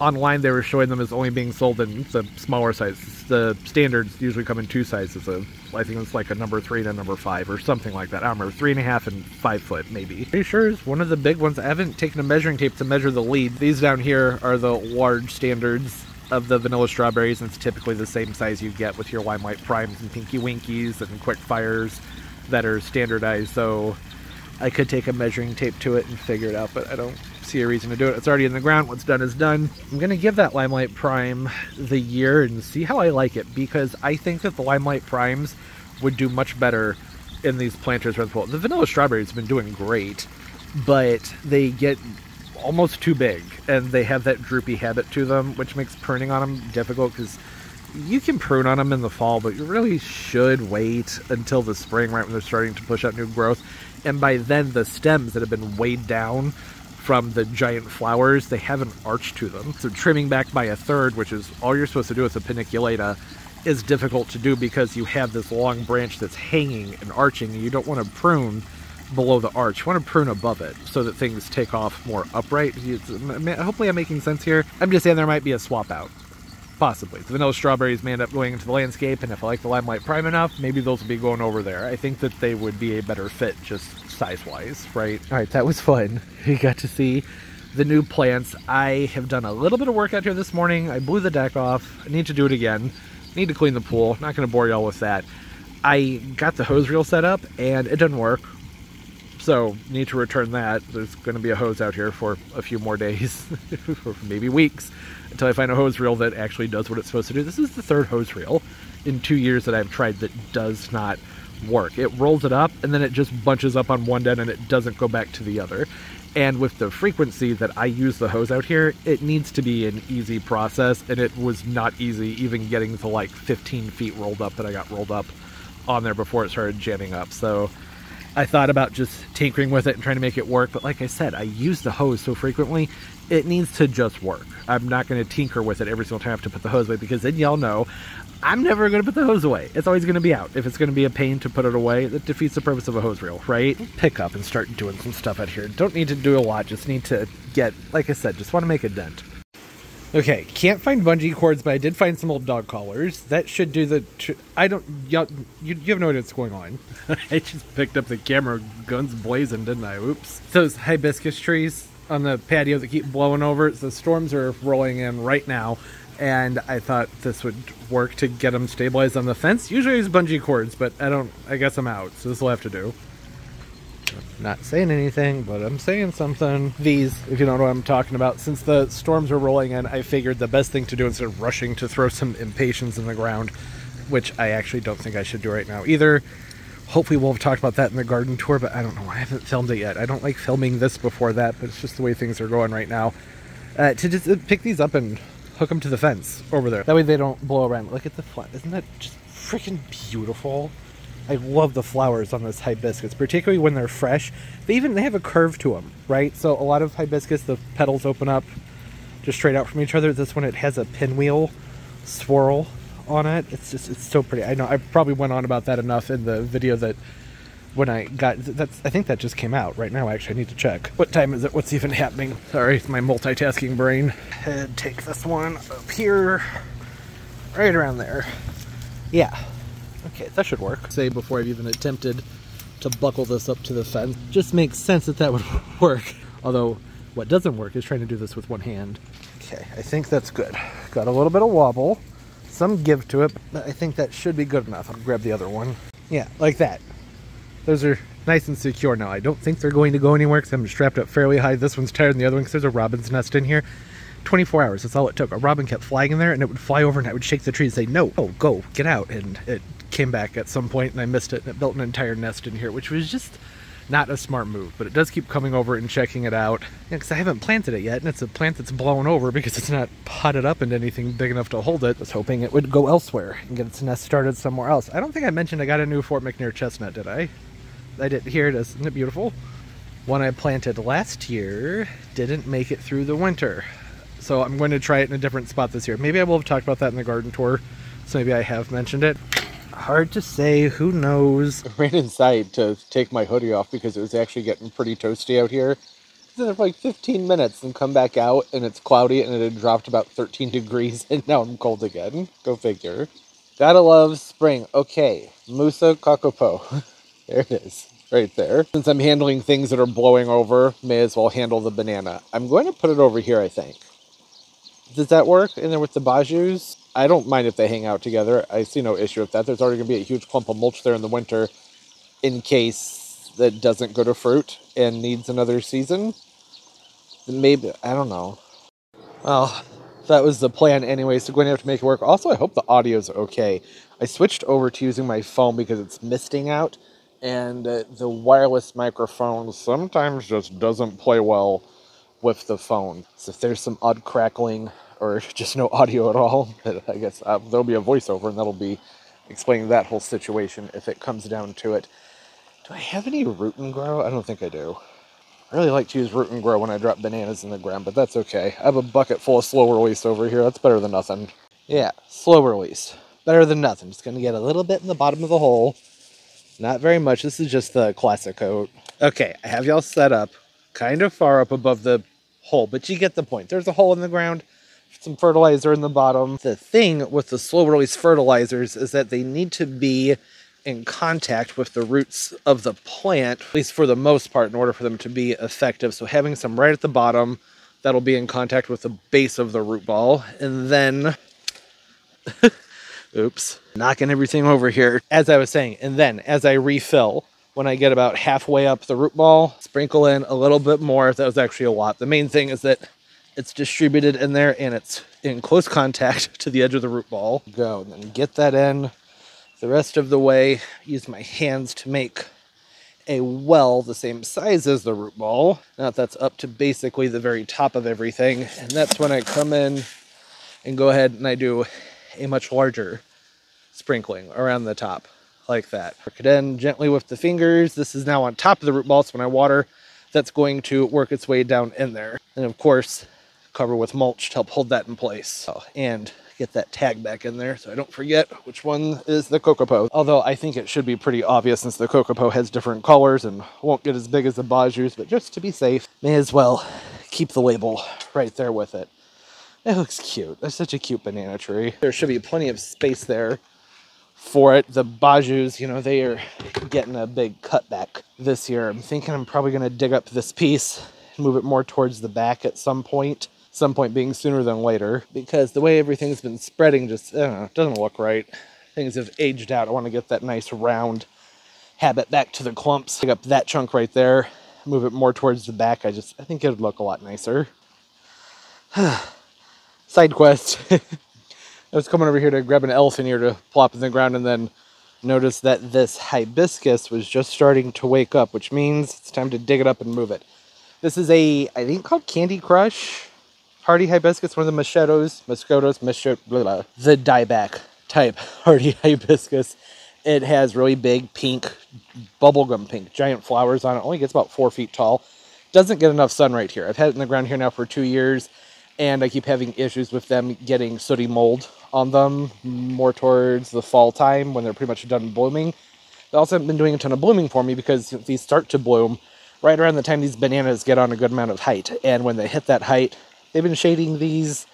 online they were showing them as only being sold in the smaller sizes. The standards usually come in two sizes. Of, I think it's like a number three and a number five or something like that. I don't remember, three and a half and five foot maybe. Pretty sure it's one of the big ones. I haven't taken a measuring tape to measure the lead. These down here are the large standards of the vanilla strawberries, and it's typically the same size you get with your Limelight Primes and Pinky Winkies and Quick Fires that are standardized, so I could take a measuring tape to it and figure it out, but I don't see a reason to do it. It's already in the ground. What's done is done. I'm going to give that Limelight Prime the year and see how I like it, because I think that the Limelight Primes would do much better in these planters. The vanilla strawberries have been doing great, but they get almost too big, and they have that droopy habit to them, which makes pruning on them difficult, because you can prune on them in the fall, but you really should wait until the spring, right when they're starting to push out new growth. And by then, the stems that have been weighed down from the giant flowers, they have an arch to them. So trimming back by a third, which is all you're supposed to do with a paniculata, is difficult to do because you have this long branch that's hanging and arching, and you don't want to prune below the arch. You want to prune above it so that things take off more upright. Hopefully I'm making sense here. I'm just saying there might be a swap out. Possibly. The vanilla strawberries may end up going into the landscape, and if I like the Limelight Prime enough, maybe those will be going over there. I think that they would be a better fit, just size-wise, right? All right, that was fun. You got to see the new plants. I have done a little bit of work out here this morning. I blew the deck off. I need to do it again. I need to clean the pool. Not going to bore y'all with that. I got the hose reel set up, and it didn't work. So, need to return that. There's going to be a hose out here for a few more days, or maybe weeks, until I find a hose reel that actually does what it's supposed to do. This is the third hose reel in two years that I've tried that does not work. It rolls it up, and then it just bunches up on one end, and it doesn't go back to the other. And with the frequency that I use the hose out here, it needs to be an easy process, and it was not easy even getting to like fifteen feet rolled up that I got rolled up on there before it started jamming up. So I thought about just tinkering with it and trying to make it work, but like I said, I use the hose so frequently, it needs to just work. I'm not going to tinker with it every single time I have to put the hose away, because then y'all know I'm never going to put the hose away. It's always going to be out. If it's going to be a pain to put it away, that defeats the purpose of a hose reel, right? Pick up and start doing some stuff out here. Don't need to do a lot, just need to get, like I said, just want to make a dent. Okay, can't find bungee cords, but I did find some old dog collars. That should do the... Tr I don't... You, you have no idea what's going on. I just picked up the camera, guns blazing, didn't I? Oops. Those hibiscus trees on the patio that keep blowing over. The storms are rolling in right now, and I thought this would work to get them stabilized on the fence. Usually I use bungee cords, but I don't... I guess I'm out, so this will have to do. Not saying anything, but I'm saying something. These, if you don't know what I'm talking about, since the storms are rolling in, I figured the best thing to do instead of rushing to throw some impatiens in the ground, which I actually don't think I should do right now either. Hopefully we'll have talked about that in the garden tour, but I don't know. I haven't filmed it yet. I don't like filming this before that, but it's just the way things are going right now. Uh, to just pick these up and hook them to the fence over there. That way they don't blow around. Look at the flat. Isn't that just freaking beautiful? I love the flowers on this hibiscus, particularly when they're fresh. They even they have a curve to them, right? So a lot of hibiscus, the petals open up just straight out from each other. This one, it has a pinwheel swirl on it. It's just, it's so pretty. I know I probably went on about that enough in the video that when I got, that's, I think that just came out right now. Actually, I need to check. What time is it? What's even happening? Sorry, it's my multitasking brain. And take this one up here, right around there. Yeah. Okay, that should work. Say before I've even attempted to buckle this up to the fence. Just makes sense that that would work. Although, what doesn't work is trying to do this with one hand. Okay, I think that's good. Got a little bit of wobble, some give to it, but I think that should be good enough. I'll grab the other one. Yeah, like that. Those are nice and secure now. I don't think they're going to go anywhere because I'm strapped up fairly high. This one's tighter than the other one because there's a robin's nest in here. twenty-four hours, that's all it took. A robin kept flying in there, and it would fly over, and I would shake the tree and say, no, oh, go, get out, and it came back at some point, and I missed it, and it built an entire nest in here, which was just not a smart move, but it does keep coming over and checking it out, because yeah, I haven't planted it yet, and it's a plant that's blown over because it's not potted up into anything big enough to hold it. I was hoping it would go elsewhere and get its nest started somewhere else. I don't think I mentioned I got a new Fort McNair Chestnut, did I? I did. Here it is. Isn't it beautiful? One I planted last year didn't make it through the winter. So I'm going to try it in a different spot this year. Maybe I will have talked about that in the garden tour, so maybe I have mentioned it. Hard to say, who knows. I ran inside to take my hoodie off because it was actually getting pretty toasty out here. It's in there for like fifteen minutes and come back out and it's cloudy and it had dropped about thirteen degrees and now I'm cold again. Go figure. Gotta love spring. Okay, Musa Kokopo. There it is. Right there. Since I'm handling things that are blowing over, may as well handle the banana. I'm going to put it over here, I think. Does that work in there with the Basjoos? I don't mind if they hang out together. I see no issue with that. There's already going to be a huge clump of mulch there in the winter in case that doesn't go to fruit and needs another season. Maybe, I don't know. Well, that was the plan anyway, so going to have to make it work. Also, I hope the audio's okay. I switched over to using my phone because it's misting out, and uh, the wireless microphone sometimes just doesn't play well with the phone. So if there's some odd crackling or just no audio at all, I guess uh, there'll be a voiceover and that'll be explaining that whole situation if it comes down to it. Do I have any root and grow? I don't think I do. I really like to use root and grow when I drop bananas in the ground, but that's okay. I have a bucket full of slow release over here. That's better than nothing. Yeah, slow release. Better than nothing. Just going to get a little bit in the bottom of the hole. Not very much. This is just the classic oat. Okay, I have y'all set up kind of far up above the hole, but you get the point. There's a hole in the ground, some fertilizer in the bottom. The thing with the slow release fertilizers is that they need to be in contact with the roots of the plant, at least for the most part, in order for them to be effective. So having some right at the bottom, that'll be in contact with the base of the root ball. And then, oops, knocking everything over here. As I was saying, and then as I refill, when I get about halfway up the root ball, sprinkle in a little bit more, if that was actually a lot. The main thing is that it's distributed in there and it's in close contact to the edge of the root ball. Go, and then get that in. The rest of the way, use my hands to make a well the same size as the root ball. Now that's up to basically the very top of everything. And that's when I come in and go ahead and I do a much larger sprinkling around the top like that. Work it in gently with the fingers. This is now on top of the root ball, so when I water, that's going to work its way down in there. And of course, cover with mulch to help hold that in place. Oh, and get that tag back in there so I don't forget which one is the Kokopo. Although I think it should be pretty obvious since the Kokopo has different colors and won't get as big as the Basjoos, but just to be safe, may as well keep the label right there with it. It looks cute. That's such a cute banana tree. There should be plenty of space there for it. The Basjoos, you know, they are getting a big cutback this year. I'm thinking I'm probably going to dig up this piece and move it more towards the back at some point. Some point being sooner than later, because the way everything's been spreading just, I don't know, doesn't look right. Things have aged out. I want to get that nice round habit back to the clumps. Pick up that chunk right there, move it more towards the back. I just, I think it would look a lot nicer. Side quest. I was coming over here to grab an elephant ear to plop in the ground and then noticed that this hibiscus was just starting to wake up, which means it's time to dig it up and move it. This is a, I think called Candy Crush. Hardy hibiscus, one of the machetos, mosquitoes, machete, blah, blah, the dieback type hardy hibiscus. It has really big pink, bubblegum pink, giant flowers on it. Only gets about four feet tall. Doesn't get enough sun right here. I've had it in the ground here now for two years, and I keep having issues with them getting sooty mold on them more towards the fall time when they're pretty much done blooming. They also haven't been doing a ton of blooming for me because these start to bloom right around the time these bananas get on a good amount of height. And when they hit that height, they've been shading these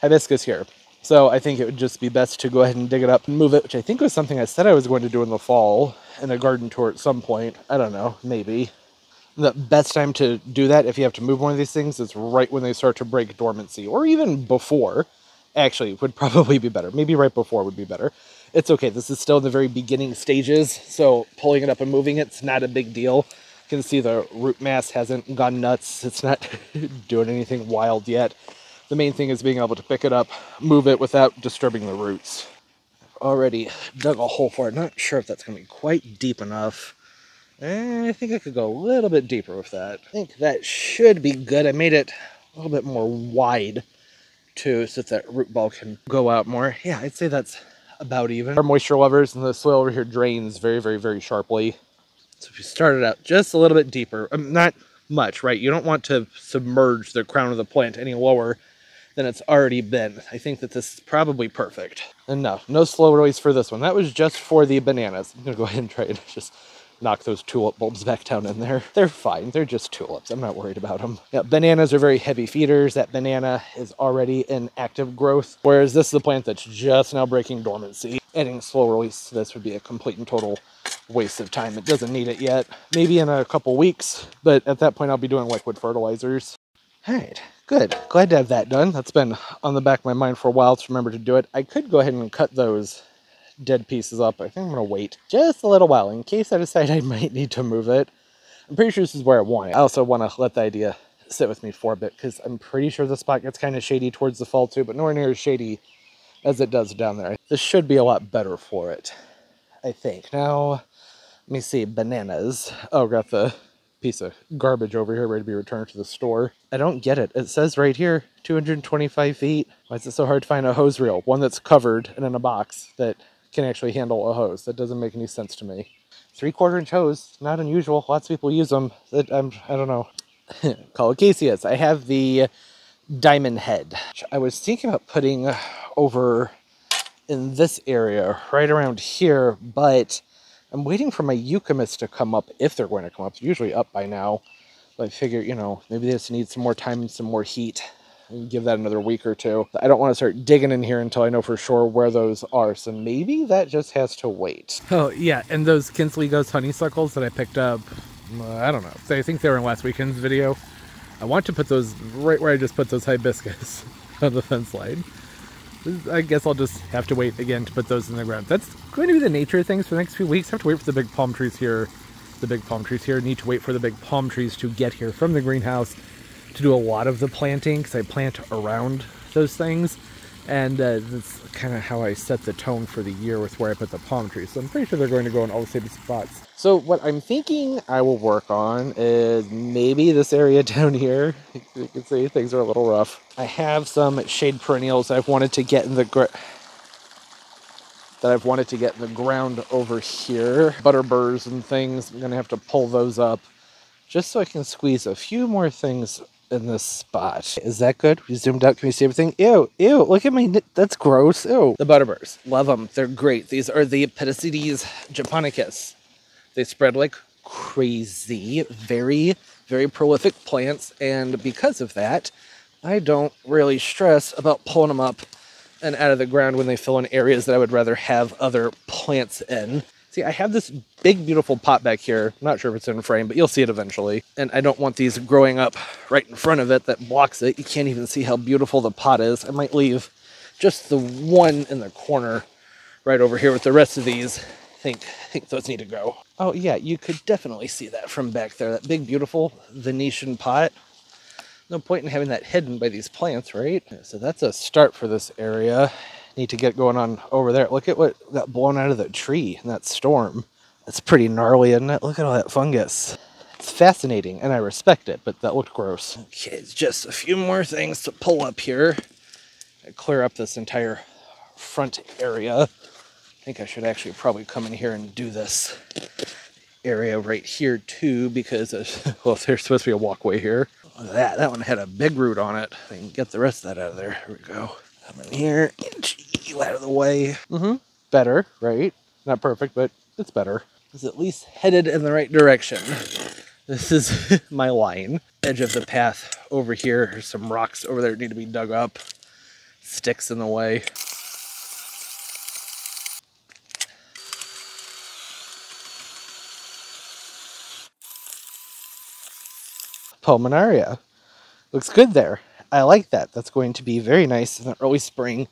hibiscus here. So I think it would just be best to go ahead and dig it up and move it, which I think was something I said I was going to do in the fall in a garden tour at some point. I don't know, maybe. The best time to do that if you have to move one of these things is right when they start to break dormancy, or even before. Actually, would probably be better. Maybe right before would be better. It's okay. This is still in the very beginning stages, so pulling it up and moving it's not a big deal. You can see the root mass hasn't gone nuts. It's not doing anything wild yet. The main thing is being able to pick it up, move it without disturbing the roots. I've already dug a hole for it. Not sure if that's going to be quite deep enough. Eh, I think I could go a little bit deeper with that. I think that should be good. I made it a little bit more wide too, so that, that root ball can go out more. Yeah, I'd say that's about even. Our moisture lovers, and the soil over here drains very, very, very sharply. So if you start it out just a little bit deeper, um, not much, right? You don't want to submerge the crown of the plant any lower than it's already been. I think that this is probably perfect. Enough. No slow release for this one. That was just for the bananas. I'm going to go ahead and try and just knock those tulip bulbs back down in there. They're fine. They're just tulips. I'm not worried about them. Yeah, bananas are very heavy feeders. That banana is already in active growth, whereas this is a plant that's just now breaking dormancy. Adding slow release to this would be a complete and total waste of time. It doesn't need it yet. Maybe in a couple weeks, but at that point I'll be doing liquid fertilizers. All right, good. Glad to have that done. That's been on the back of my mind for a while to remember to do it. I could go ahead and cut those dead pieces up. I think I'm gonna wait just a little while in case I decide I might need to move it. I'm pretty sure this is where I want it. I also want to let the idea sit with me for a bit because I'm pretty sure the spot gets kind of shady towards the fall too, but nowhere near as shady as it does down there. This should be a lot better for it, I think. Now, let me see, bananas. Oh, got the piece of garbage over here ready to be returned to the store. I don't get it. It says right here, two hundred twenty-five feet. Why is it so hard to find a hose reel? One that's covered and in a box that can actually handle a hose. That doesn't make any sense to me. Three-quarter inch hose, not unusual. Lots of people use them. It, I'm, I don't know. Colocasias. I have the diamond head. I was thinking about putting over in this area, right around here, but I'm waiting for my eucalyptus to come up, if they're going to come up. They're usually up by now. But I figure, you know, maybe they just need some more time and some more heat. And give that another week or two. I don't want to start digging in here until I know for sure where those are, so maybe that just has to wait. Oh, yeah, and those Kinsley Ghost honeysuckles that I picked up, uh, I don't know. I think they were in last weekend's video. I want to put those right where I just put those hibiscus on the fence line. I guess I'll just have to wait again to put those in the ground. That's going to be the nature of things for the next few weeks. I have to wait for the big palm trees here. The big palm trees here. I need to wait for the big palm trees to get here from the greenhouse to do a lot of the planting, because I plant around those things. And uh, that's kind of how I set the tone for the year with where I put the palm trees. So I'm pretty sure they're going to go in all the same spots. So what I'm thinking I will work on is maybe this area down here. You can see things are a little rough. I have some shade perennials I've wanted to get in the gr that I've wanted to get in the ground over here. Butterburs and things. I'm gonna have to pull those up just so I can squeeze a few more things in this spot. Is that good? We zoomed out. Can we see everything? Ew, ew, look at me. That's gross. Ew. The butterburs. Love them. They're great. These are the Pedicides japonicus. They spread like crazy. Very, very prolific plants. And because of that, I don't really stress about pulling them up and out of the ground when they fill in areas that I would rather have other plants in. See, I have this big, beautiful pot back here. I'm not sure if it's in frame, but you'll see it eventually. And I don't want these growing up right in front of it that blocks it. You can't even see how beautiful the pot is. I might leave just the one in the corner right over here with the rest of these. I think, I think those need to go. Oh, yeah, you could definitely see that from back there. That big, beautiful Venetian pot. No point in having that hidden by these plants, right? So that's a start for this area. Need to get going on over there. Look at what got blown out of the tree in that storm. That's pretty gnarly, isn't it? Look at all that fungus. It's fascinating, and I respect it, but that looked gross. Okay, it's just a few more things to pull up here. Clear up this entire front area. I think I should actually probably come in here and do this area right here, too, because, of, well, there's supposed to be a walkway here. Look at that. That one had a big root on it. I can get the rest of that out of there. There we go. Come in here, get you out of the way. Mm-hmm. Better, right? Not perfect, but it's better. It's at least headed in the right direction. This is my line. Edge of the path over here. There's some rocks over there that need to be dug up. Sticks in the way. Pulmonaria. Looks good there. I like that. That's going to be very nice in the early spring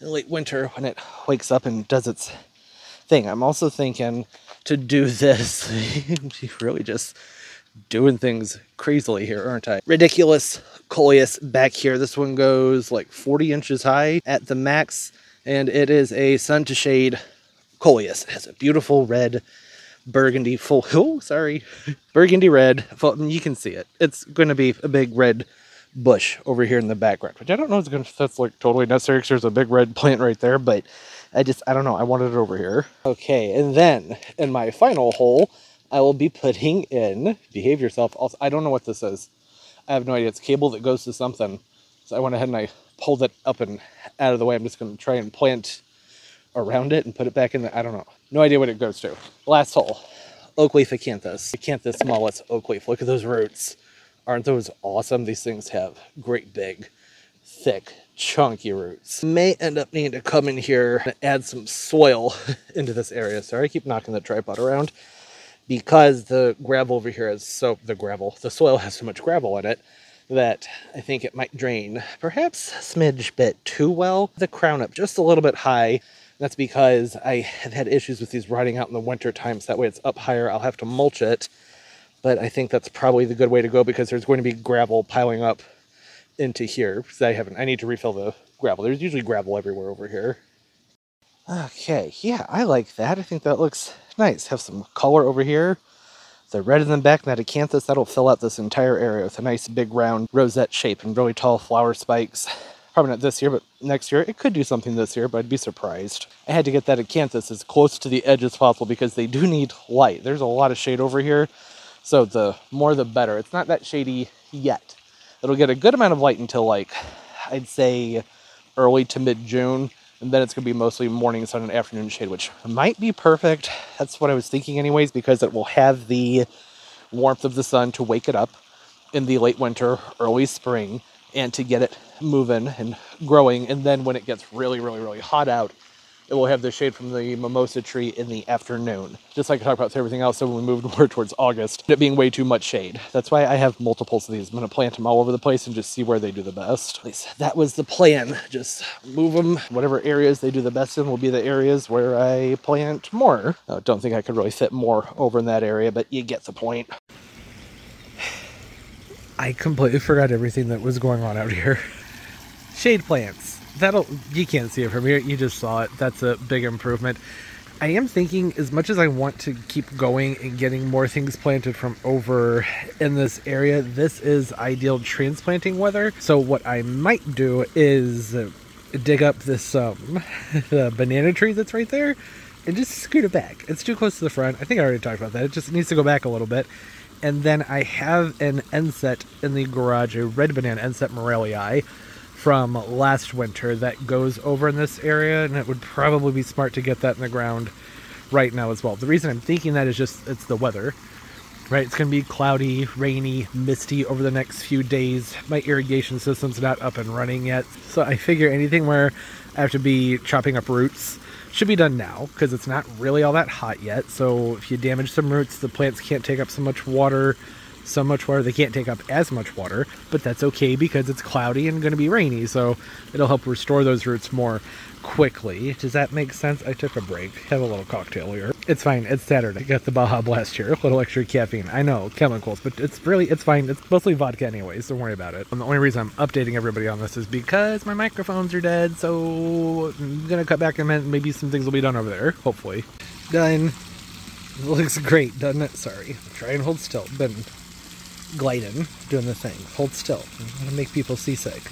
and late winter when it wakes up and does its thing. I'm also thinking to do this. Really just doing things crazily here, aren't I? Ridiculous coleus back here. This one goes like forty inches high at the max, and it is a sun to shade coleus. It has a beautiful red burgundy full. Oh, sorry. Burgundy red. You can see it. It's going to be a big red bush over here in the background, which I don't know if that's like totally necessary because there's a big red plant right there, but I just, I don't know, I wanted it over here. Okay, and then in my final hole, I will be putting in, behave yourself, also, I don't know what this is. I have no idea. It's cable that goes to something. So I went ahead and I pulled it up and out of the way. I'm just going to try and plant around it and put it back in the, I don't know. No idea what it goes to. Last hole, oak leaf acanthus. Acanthus smallest oak leaf. Look at those roots. Aren't those awesome? These things have great big, thick, chunky roots. May end up needing to come in here and add some soil into this area. Sorry, I keep knocking the tripod around because the gravel over here is so, the gravel, the soil has so much gravel in it that I think it might drain perhaps a smidge bit too well. The crown up just a little bit high. That's because I have had issues with these rotting out in the winter time, so that way it's up higher. I'll have to mulch it. But I think that's probably the good way to go because there's going to be gravel piling up into here. Because I haven't, I need to refill the gravel. There's usually gravel everywhere over here. Okay, yeah, I like that. I think that looks nice. Have some color over here. They're redder than back and that acanthus, that'll fill out this entire area with a nice big round rosette shape and really tall flower spikes. Probably not this year, but next year. It could do something this year, but I'd be surprised. I had to get that acanthus as close to the edge as possible because they do need light. There's a lot of shade over here, so the more the better. It's not that shady yet. It'll get a good amount of light until, like, I'd say early to mid-June, and then it's going to be mostly morning sun and afternoon shade, which might be perfect. That's what I was thinking anyways, because it will have the warmth of the sun to wake it up in the late winter, early spring, and to get it moving and growing. And then when it gets really, really, really hot out, it will have the shade from the mimosa tree in the afternoon. Just like I talked about with everything else, so when we moved more towards August, it being way too much shade. That's why I have multiples of these. I'm gonna plant them all over the place and just see where they do the best. At least that was the plan. Just move them. Whatever areas they do the best in will be the areas where I plant more. I don't think I could really fit more over in that area, but you get the point. I completely forgot everything that was going on out here. Shade plants. That'll, you can't see it from here, you just saw it. That's a big improvement. I am thinking, as much as I want to keep going and getting more things planted from over in this area, this is ideal transplanting weather. So what I might do is dig up this um, the banana tree that's right there and just scoot it back. It's too close to the front. I think I already talked about that. It just needs to go back a little bit. And then I have an inset in the garage, a red banana inset Morellii from last winter that goes over in this area, and it would probably be smart to get that in the ground right now as well. The reason I'm thinking that is just it's the weather, right? It's going to be cloudy, rainy, misty over the next few days. My irrigation system's not up and running yet, so I figure anything where I have to be chopping up roots should be done now because it's not really all that hot yet. So if you damage some roots, the plants can't take up so much water, so much water, they can't take up as much water, but that's okay because it's cloudy and going to be rainy. So it'll help restore those roots more quickly. Does that make sense? I took a break, have a little cocktail here. It's fine. It's Saturday. Got the Baja Blast here. A little extra caffeine. I know, chemicals, but it's really, it's fine. It's mostly vodka anyways. Don't worry about it. And the only reason I'm updating everybody on this is because my microphones are dead. So I'm going to cut back in a minute. Maybe some things will be done over there. Hopefully. Done. It looks great, doesn't it? Sorry. Try and hold still. Been gliding. Doing the thing. Hold still. I'm going to make people seasick.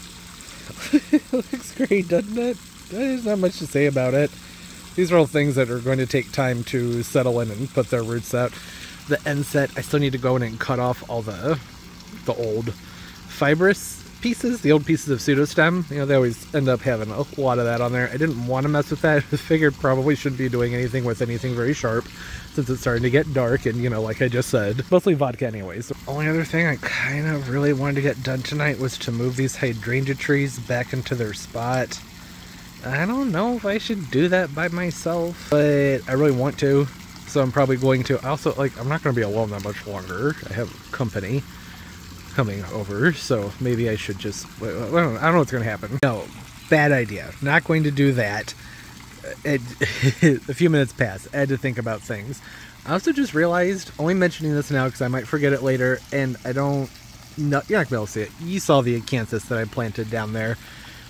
It looks great, doesn't it? There's not much to say about it. These are all things that are going to take time to settle in and put their roots out. The inset, I still need to go in and cut off all the the old fibrous pieces, the old pieces of pseudostem. You know, they always end up having a lot of that on there. I didn't want to mess with that. I figured probably shouldn't be doing anything with anything very sharp since it's starting to get dark and, you know, like I just said, mostly vodka anyways. The only other thing I kind of really wanted to get done tonight was to move these hydrangea trees back into their spot. I don't know if I should do that by myself, but I really want to, so I'm probably going to. I also, like, I'm not going to be alone that much longer. I have company coming over, so maybe I should just, I don't know, I don't know what's going to happen. No, bad idea. Not going to do that. It, a few minutes pass. I had to think about things. I also just realized, only mentioning this now because I might forget it later, and I don't, no, you're not going to be able to see it. You saw the acanthus that I planted down there.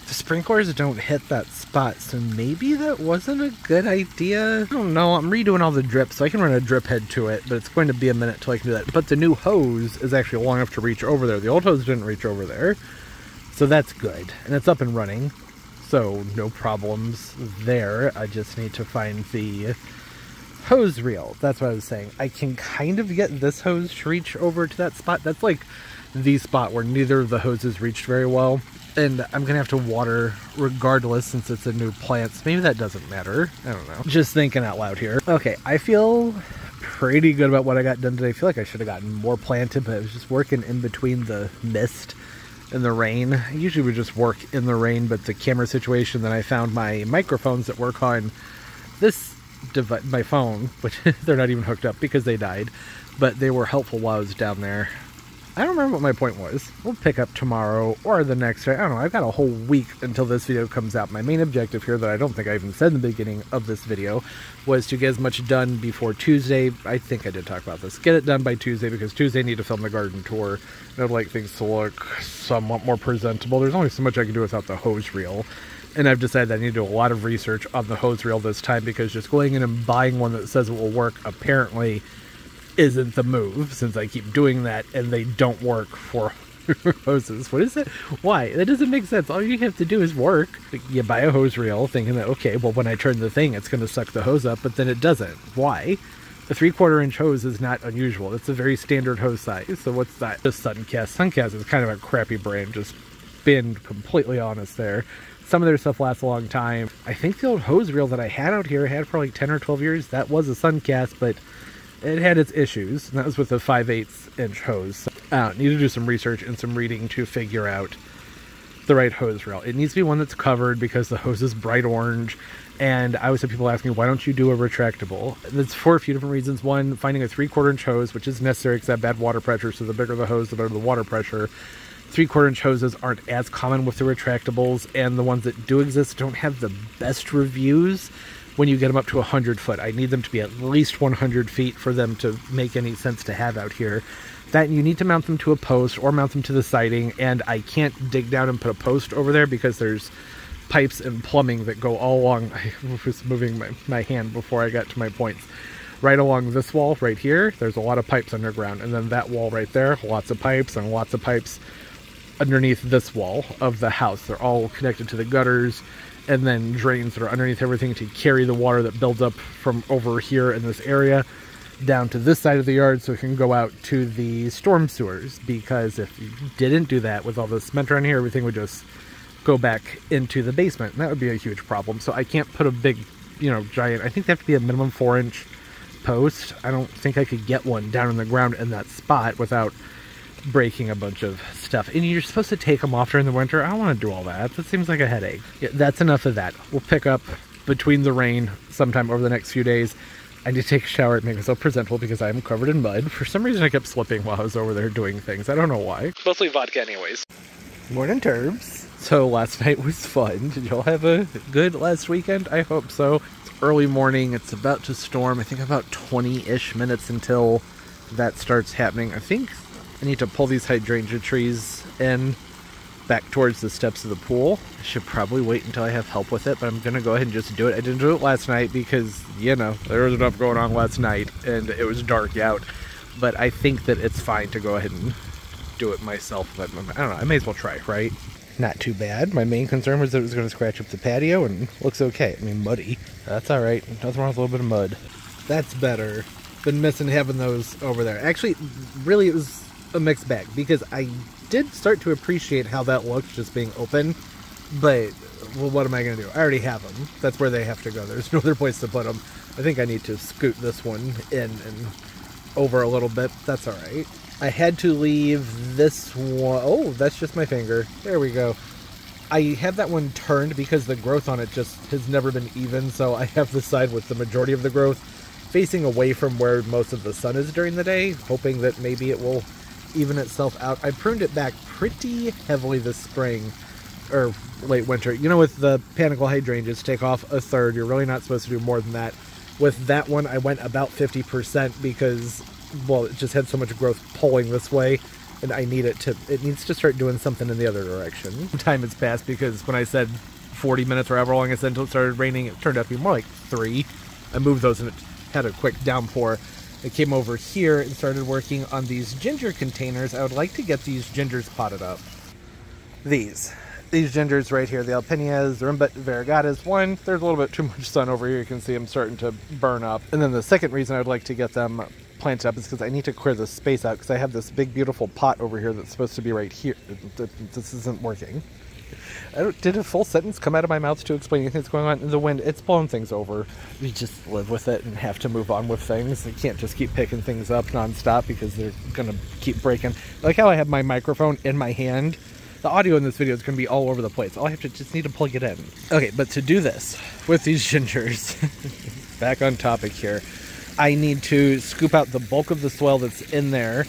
The sprinklers don't hit that spot, so maybe that wasn't a good idea. I don't know. I'm redoing all the drips, so I can run a drip head to it, but it's going to be a minute till I can do that. But the new hose is actually long enough to reach over there. The old hose didn't reach over there, so that's good. And it's up and running, so no problems there. I just need to find the hose reel. That's what I was saying. I can kind of get this hose to reach over to that spot. That's like the spot where neither of the hoses reached very well. And I'm going to have to water regardless since it's a new plant. So maybe that doesn't matter. I don't know. Just thinking out loud here. Okay, I feel pretty good about what I got done today. I feel like I should have gotten more planted, but I was just working in between the mist and the rain. I usually would just work in the rain, but the camera situation, then I found my microphones that work on this device, my phone, which they're not even hooked up because they died, but they were helpful while I was down there. I don't remember what my point was. We'll pick up tomorrow or the next day. I don't know. I've got a whole week until this video comes out. My main objective here that I don't think I even said in the beginning of this video was to get as much done before Tuesday. I think I did talk about this. Get it done by Tuesday because Tuesday I need to film the garden tour. And I'd like things to look somewhat more presentable. There's only so much I can do without the hose reel. And I've decided that I need to do a lot of research on the hose reel this time because just going in and buying one that says it will work apparently isn't the move, since I keep doing that and they don't work for hoses. What is it? Why? That doesn't make sense. All you have to do is work. You buy a hose reel thinking that, okay, well, when I turn the thing, it's going to suck the hose up, but then it doesn't. Why? A three-quarter inch hose is not unusual. It's a very standard hose size. So what's that? Just Suncast. Suncast is kind of a crappy brand, just been completely honest there. Some of their stuff lasts a long time. I think the old hose reel that I had out here, I had for like ten or twelve years, that was a Suncast, but it had its issues. And that was with a five eighths inch hose. So I don't, need to do some research and some reading to figure out the right hose reel. It needs to be one that's covered because the hose is bright orange. And I always have people ask me, why don't you do a retractable? And it's for a few different reasons. One, finding a three-quarter inch hose, which is necessary because I have bad water pressure, so the bigger the hose, the better the water pressure. Three-quarter inch hoses aren't as common with the retractables, and the ones that do exist don't have the best reviews when you get them up to one hundred foot. I need them to be at least one hundred feet for them to make any sense to have out here. That you need to mount them to a post or mount them to the siding, and I can't dig down and put a post over there because there's pipes and plumbing that go all along. I was moving my, my hand before I got to my points. Right along this wall right here, there's a lot of pipes underground, and then that wall right there, lots of pipes and lots of pipes underneath this wall of the house. They're all connected to the gutters and then drains that are underneath everything to carry the water that builds up from over here in this area down to this side of the yard so it can go out to the storm sewers, because if you didn't do that with all the cement around here, everything would just go back into the basement, and that would be a huge problem. So I can't put a big, you know, giant, I think they have to be a minimum four inch post. I don't think I could get one down in the ground in that spot without breaking a bunch of stuff. And you're supposed to take them off during the winter. I don't want to do all that. That seems like a headache. Yeah, that's enough of that. We'll pick up between the rain sometime over the next few days. I need to take a shower and make myself presentable because I am covered in mud. For some reason I kept slipping while I was over there doing things. I don't know why. Mostly vodka anyways. Morning, Turbs. So last night was fun. Did y'all have a good last weekend? I hope so. It's early morning. It's about to storm. I think about twenty-ish minutes until that starts happening. I think I need to pull these hydrangea trees in back towards the steps of the pool. I should probably wait until I have help with it, but I'm going to go ahead and just do it. I didn't do it last night because, you know, there was enough going on last night and it was dark out. But I think that it's fine to go ahead and do it myself. But I don't know, I may as well try, right? Not too bad. My main concern was that it was going to scratch up the patio, and looks okay. I mean, muddy. That's all right. Nothing wrong with a little bit of mud. That's better. Been missing having those over there. Actually, really, it was a mixed bag because I did start to appreciate how that looked just being open, but well, what am I going to do? I already have them. That's where they have to go. There's no other place to put them. I think I need to scoot this one in and over a little bit. That's all right. I had to leave this one. Oh, that's just my finger. There we go. I have that one turned because the growth on it just has never been even, so I have the side with the majority of the growth facing away from where most of the sun is during the day, hoping that maybe it will even itself out. I pruned it back pretty heavily this spring or late winter. You know, with the panicle hydrangeas, take off a third. You're really not supposed to do more than that. With that one, I went about fifty percent because, well, it just had so much growth pulling this way, and I need it to, it needs to start doing something in the other direction. Time has passed because when I said forty minutes or however long I said until it started raining, it turned out to be more like three. I moved those and it had a quick downpour. I came over here and started working on these ginger containers. I would like to get these gingers potted up. These. These gingers right here, the Alpinias, the Rimba Variegatas. One, there's a little bit too much sun over here. You can see them starting to burn up. And then the second reason I would like to get them planted up is because I need to clear this space out because I have this big, beautiful pot over here that's supposed to be right here. This isn't working. I don't, did a full sentence come out of my mouth to explain anything that's going on in the wind? It's blown things over. You just live with it and have to move on with things. You can't just keep picking things up nonstop because they're going to keep breaking. Like how I have my microphone in my hand. The audio in this video is going to be all over the place. All I have to just need to plug it in. Okay, but to do this with these gingers, back on topic here, I need to scoop out the bulk of the soil that's in there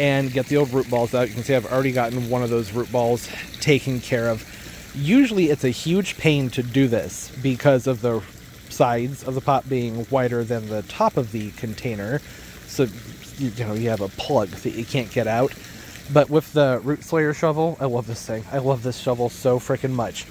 and get the old root balls out. You can see I've already gotten one of those root balls taken care of. Usually it's a huge pain to do this because of the sides of the pot being wider than the top of the container. So, you know, you have a plug that you can't get out. But with the Root Slayer shovel, I love this thing. I love this shovel so freaking much.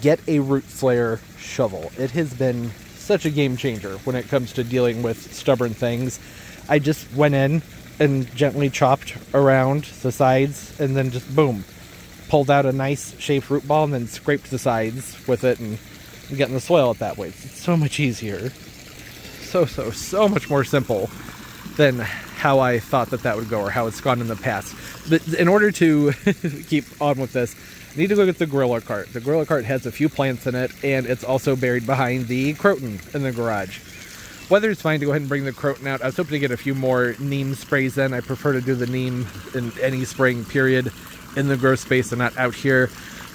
Get a Root Slayer shovel. It has been such a game changer when it comes to dealing with stubborn things. I just went in and gently chopped around the sides and then just boom, pulled out a nice shaped root ball and then scraped the sides with it and got in the soil it that way. It's so much easier. So, so, so much more simple than how I thought that that would go or how it's gone in the past. But in order to keep on with this, I need to look at the Gorilla Cart. The Gorilla Cart has a few plants in it, and it's also buried behind the Croton in the garage. Weather's fine to go ahead and bring the Croton out. I was hoping to get a few more neem sprays in. I prefer to do the neem in any spring period in the grow space and not out here.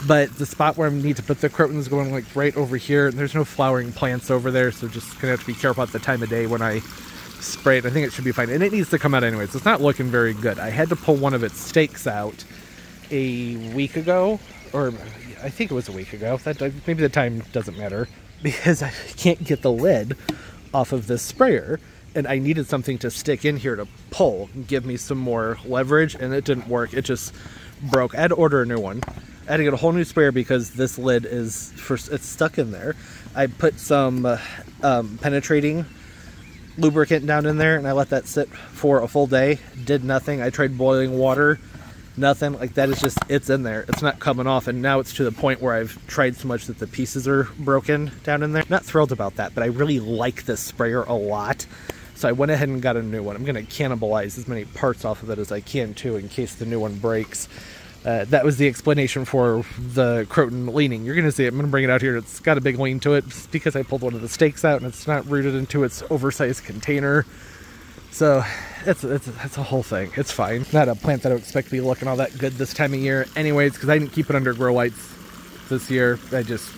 But the spot where I need to put the Croton is going like right over here, and there's no flowering plants over there, so just gonna have to be careful at the time of day when I spray it. I think it should be fine, and it needs to come out anyways. It's not looking very good. I had to pull one of its stakes out a week ago, or I think it was a week ago. That maybe the time doesn't matter because I can't get the lid off of this sprayer, and I needed something to stick in here to pull and give me some more leverage, and it didn't work. It just broke. I had to order a new one. I had to get a whole new sprayer because this lid is for, it's stuck in there. I put some uh, um, penetrating lubricant down in there, and I let that sit for a full day. Did nothing. I tried boiling water. Nothing. Like, that is just, it's in there. It's not coming off, and now it's to the point where I've tried so much that the pieces are broken down in there. Not thrilled about that, but I really like this sprayer a lot, so I went ahead and got a new one. I'm going to cannibalize as many parts off of it as I can, too, in case the new one breaks. Uh, that was the explanation for the Croton leaning. You're going to see it. I'm going to bring it out here. It's got a big lean to it. It's because I pulled one of the stakes out, and it's not rooted into its oversized container. So it's, it's, it's a whole thing. It's fine. Not a plant that I would expect to be looking all that good this time of year anyways, because I didn't keep it under grow lights this year. I just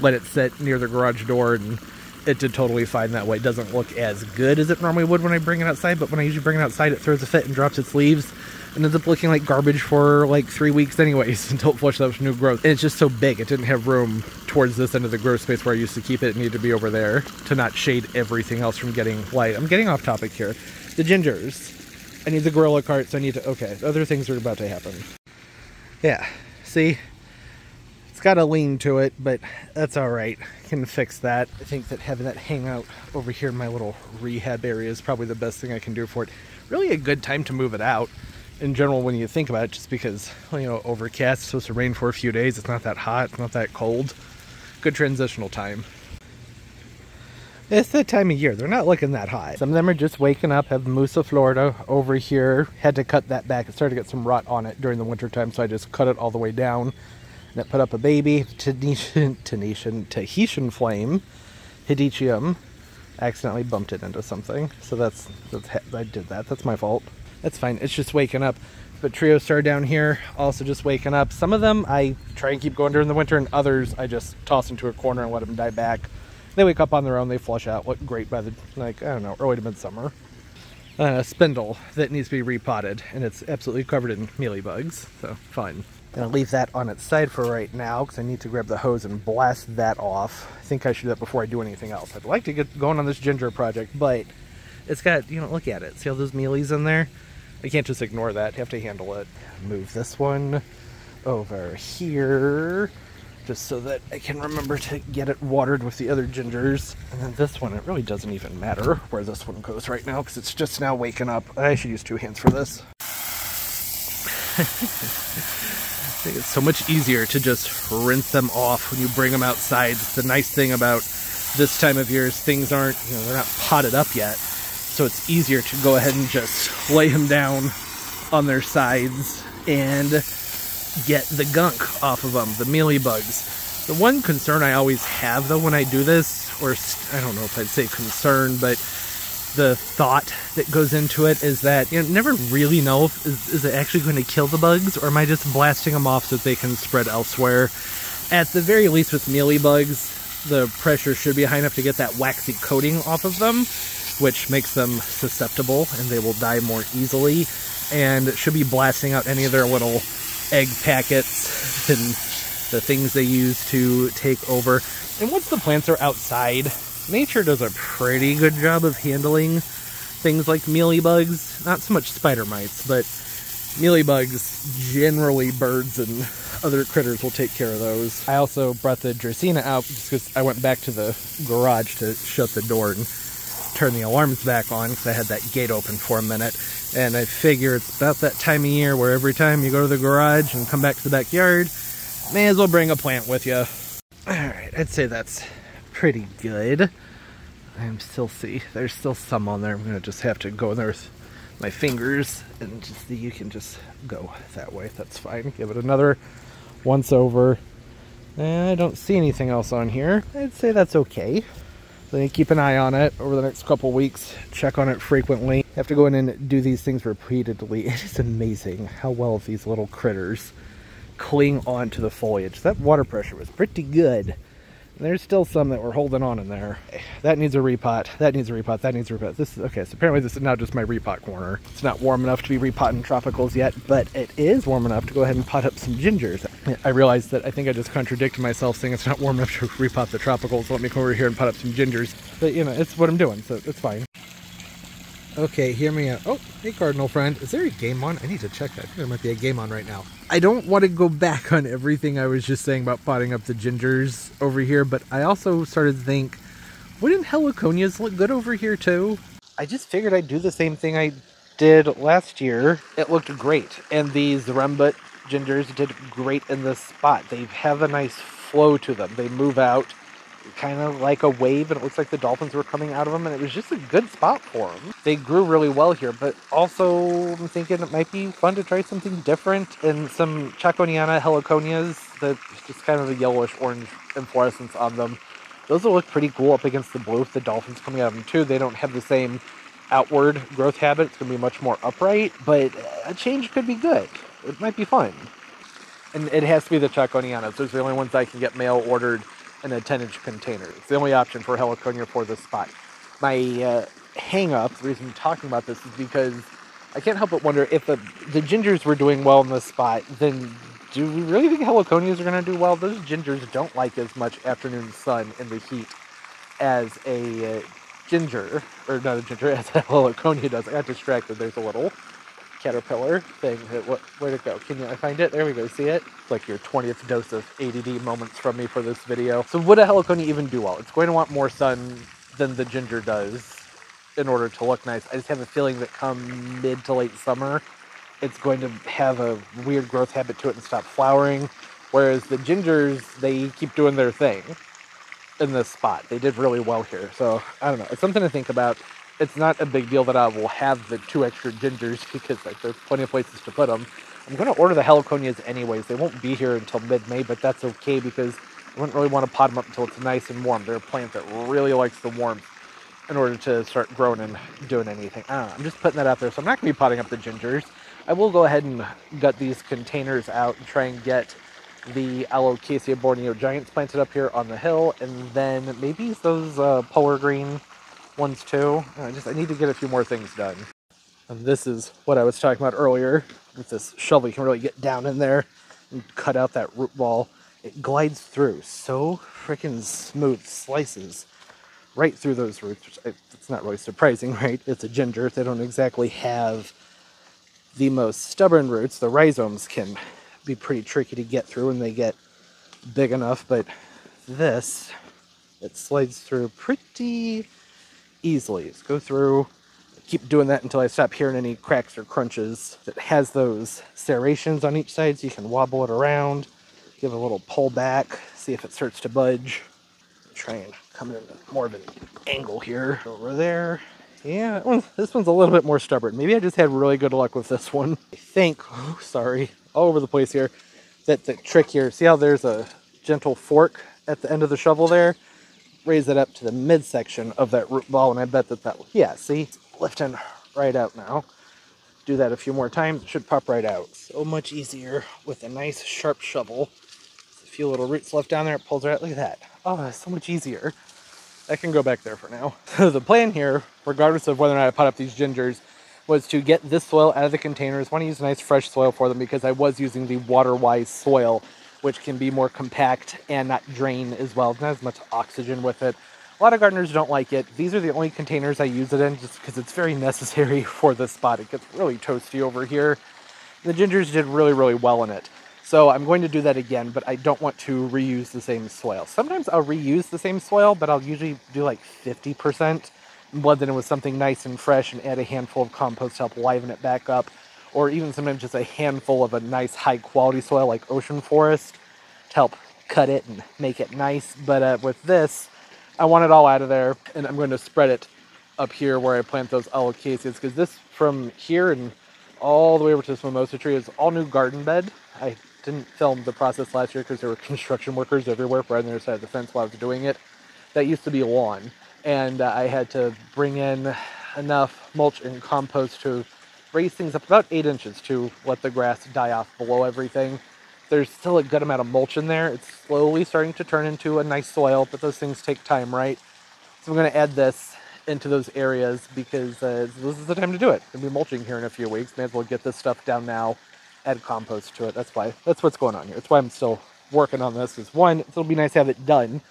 let it sit near the garage door, and it did totally fine that way. It doesn't look as good as it normally would when I bring it outside, but when I usually bring it outside, it throws a fit and drops its leaves, and ends up looking like garbage for like three weeks anyways until it flushes out new growth. And it's just so big, it didn't have room towards this end of the grow space where I used to keep it. It needed to be over there to not shade everything else from getting light. I'm getting off topic here. The gingers. I need the Gorilla Cart, so I need to, okay, other things are about to happen. Yeah, see? It's got a lean to it, but that's all right. I can fix that. I think that having that hang out over here in my little rehab area is probably the best thing I can do for it. Really a good time to move it out in general when you think about it, just because, well, you know, overcast, it's supposed to rain for a few days, it's not that hot, it's not that cold. Good transitional time. It's that time of year. They're not looking that hot. Some of them are just waking up. Have Musa Florida over here. Had to cut that back. It started to get some rot on it during the winter time, so I just cut it all the way down, and it put up a baby. Tahitian, Tahitian, Tahitian flame, Hidichium. I accidentally bumped it into something, so that's, that's I did that. That's my fault. That's fine. It's just waking up. But Triostar down here, also just waking up. Some of them I try and keep going during the winter, and others I just toss into a corner and let them die back. They wake up on their own. They flush out. Look great by the, like, I don't know, early to midsummer. Uh, spindle that needs to be repotted, and it's absolutely covered in mealybugs, so fun. I'm going to leave that on its side for right now because I need to grab the hose and blast that off. I think I should do that before I do anything else. I'd like to get going on this ginger project, but it's got, you know, look at it. See all those mealies in there? I can't just ignore that. You have to handle it. Move this one over here just so that I can remember to get it watered with the other gingers. And then this one, it really doesn't even matter where this one goes right now because it's just now waking up. I should use two hands for this. I think it's so much easier to just rinse them off when you bring them outside. It's the nice thing about this time of year is things aren't, you know, they're not potted up yet. So it's easier to go ahead and just lay them down on their sides and get the gunk off of them, the mealybugs. The one concern I always have, though, when I do this, or I don't know if I'd say concern, but the thought that goes into it is that you know, never really know if is, is it actually going to kill the bugs, or am I just blasting them off so that they can spread elsewhere? At the very least, with mealybugs, the pressure should be high enough to get that waxy coating off of them, which makes them susceptible and they will die more easily, and should be blasting out any of their little egg packets and the things they use to take over. And once the plants are outside, nature does a pretty good job of handling things like mealybugs. Not so much spider mites, but mealybugs, generally birds and other critters will take care of those. I also brought the Dracaena out because I went back to the garage to shut the door and turn the alarms back on because I had that gate open for a minute. And I figure it's about that time of year where every time you go to the garage and come back to the backyard, may as well bring a plant with you. Alright, I'd say that's pretty good. I'm still see, there's still some on there. I'm going to just have to go in there with my fingers and just see. You can just go that way. That's fine. Give it another once over. I don't see anything else on here. I'd say that's okay. So keep an eye on it over the next couple weeks. Check on it frequently. You have to go in and do these things repeatedly. It is amazing how well these little critters cling on to the foliage. That water pressure was pretty good. And there's still some that were holding on in there. That needs a repot. That needs a repot. That needs a repot. This is okay. So apparently this is now just my repot corner. It's not warm enough to be repotting tropicals yet, but it is warm enough to go ahead and pot up some gingers. I realized that I think I just contradicted myself saying it's not warm enough to repot the tropicals. Let me come over here and pot up some gingers. But, you know, it's what I'm doing, so it's fine. Okay, hear me out. Oh, hey, cardinal friend. Is there a game on? I need to check that. I think there might be a game on right now. I don't want to go back on everything I was just saying about potting up the gingers over here, but I also started to think, wouldn't heliconias look good over here, too? I just figured I'd do the same thing I did last year. It looked great. And these rumbut gingers did great in this spot. They have a nice flow to them. They move out kind of like a wave, and it looks like the dolphins were coming out of them, and it was just a good spot for them. They grew really well here, but also I'm thinking it might be fun to try something different, and some Chaconiana heliconias that just kind of a yellowish-orange inflorescence on them. Those will look pretty cool up against the blue with the dolphins coming out of them too. They don't have the same outward growth habit. It's going to be much more upright, but a change could be good. It might be fun. And it has to be the Chaconianas. Those are the only ones I can get mail-ordered in a ten-inch container. It's the only option for heliconia for this spot. My uh, hang-up, the reason I'm talking about this, is because I can't help but wonder if the, the gingers were doing well in this spot, then do we really think heliconias are going to do well? Those gingers don't like as much afternoon sun in the heat as a uh, ginger, or not a ginger, as a heliconia does. I got distracted. There's a little caterpillar thing. Where'd it go? Can you find it? There we go. See it? It's like your twentieth dose of A D D moments from me for this video. So would a heliconia even do well? It's going to want more sun than the ginger does in order to look nice. I just have a feeling that come mid to late summer, it's going to have a weird growth habit to it and stop flowering. Whereas the gingers, they keep doing their thing in this spot. They did really well here. So I don't know. It's something to think about. It's not a big deal that I will have the two extra gingers because like there's plenty of places to put them. I'm going to order the heliconias anyways. They won't be here until mid-May, but that's okay because I wouldn't really want to pot them up until it's nice and warm. They're a plant that really likes the warmth in order to start growing and doing anything. I don't know. I'm just putting that out there. So I'm not going to be potting up the gingers. I will go ahead and gut these containers out and try and get the Alocasia Borneo Giants planted up here on the hill. And then maybe those uh, polar green ones too. I just I need to get a few more things done. And this is what I was talking about earlier. With this shovel, you can really get down in there and cut out that root ball. It glides through so freaking smooth, slices right through those roots. Which it's not really surprising, right? It's a ginger. They don't exactly have the most stubborn roots. The rhizomes can be pretty tricky to get through when they get big enough, but this, it slides through pretty easily. Just go through, keep doing that until I stop hearing any cracks or crunches. It has those serrations on each side so you can wobble it around, give it a little pull back, see if it starts to budge. Try and come in more of an angle here. Over there. Yeah, that one's, this one's a little bit more stubborn. Maybe I just had really good luck with this one. I think, oh, sorry, all over the place here. That's the trick here. See how there's a gentle fork at the end of the shovel there? Raise it up to the midsection of that root ball, and I bet that that will, yeah, see? Lifting right out now. Do that a few more times. It should pop right out. So much easier with a nice sharp shovel. There's a few little roots left down there. It pulls right out. Look at that. Oh, that's so much easier. That can go back there for now. So the plan here, regardless of whether or not I pot up these gingers, was to get this soil out of the containers. I want to use nice fresh soil for them because I was using the water-wise soil, which can be more compact and not drain as well. Not as much oxygen with it. A lot of gardeners don't like it. These are the only containers I use it in just because it's very necessary for this spot. It gets really toasty over here. The gingers did really, really well in it. So I'm going to do that again, but I don't want to reuse the same soil. Sometimes I'll reuse the same soil, but I'll usually do like fifty percent blend it in with something nice and fresh and add a handful of compost to help liven it back up, or even sometimes just a handful of a nice high quality soil like ocean forest to help cut it and make it nice. But uh, with this, I want it all out of there, and I'm going to spread it up here where I plant those alocasias, because this from here and all the way over to this mimosa tree is all new garden bed. I didn't film the process last year because there were construction workers everywhere right on the other side of the fence while I was doing it. That used to be a lawn, and uh, I had to bring in enough mulch and compost to raise things up about eight inches to let the grass die off below everything. There's still a good amount of mulch in there. It's slowly starting to turn into a nice soil, but those things take time, right? So I'm going to add this into those areas because uh, this is the time to do it. We'll be mulching here in a few weeks. May as well get this stuff down now, add compost to it. That's why. That's what's going on here. That's why I'm still working on this. Is one, it'll be nice to have it done,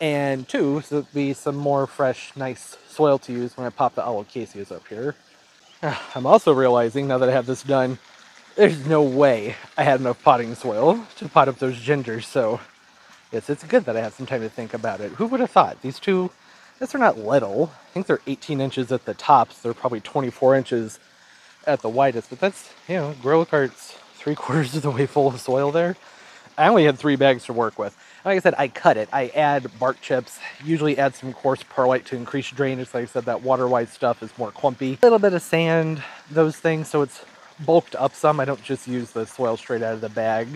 and two, so it'll be some more fresh, nice soil to use when I pop the alocasias up here. I'm also realizing now that I have this done, there's no way I had enough potting soil to pot up those gingers, so yes, it's good that I have some time to think about it. Who would have thought? These two, these are not little. I think they're eighteen inches at the tops. They're probably twenty-four inches at the widest, but that's, you know, grow cart's three quarters of the way full of soil there. I only had three bags to work with. Like I said, I cut it. I add bark chips, usually add some coarse perlite to increase drainage. Like I said, that water-wise stuff is more clumpy. A little bit of sand, those things, so it's bulked up some. I don't just use the soil straight out of the bag,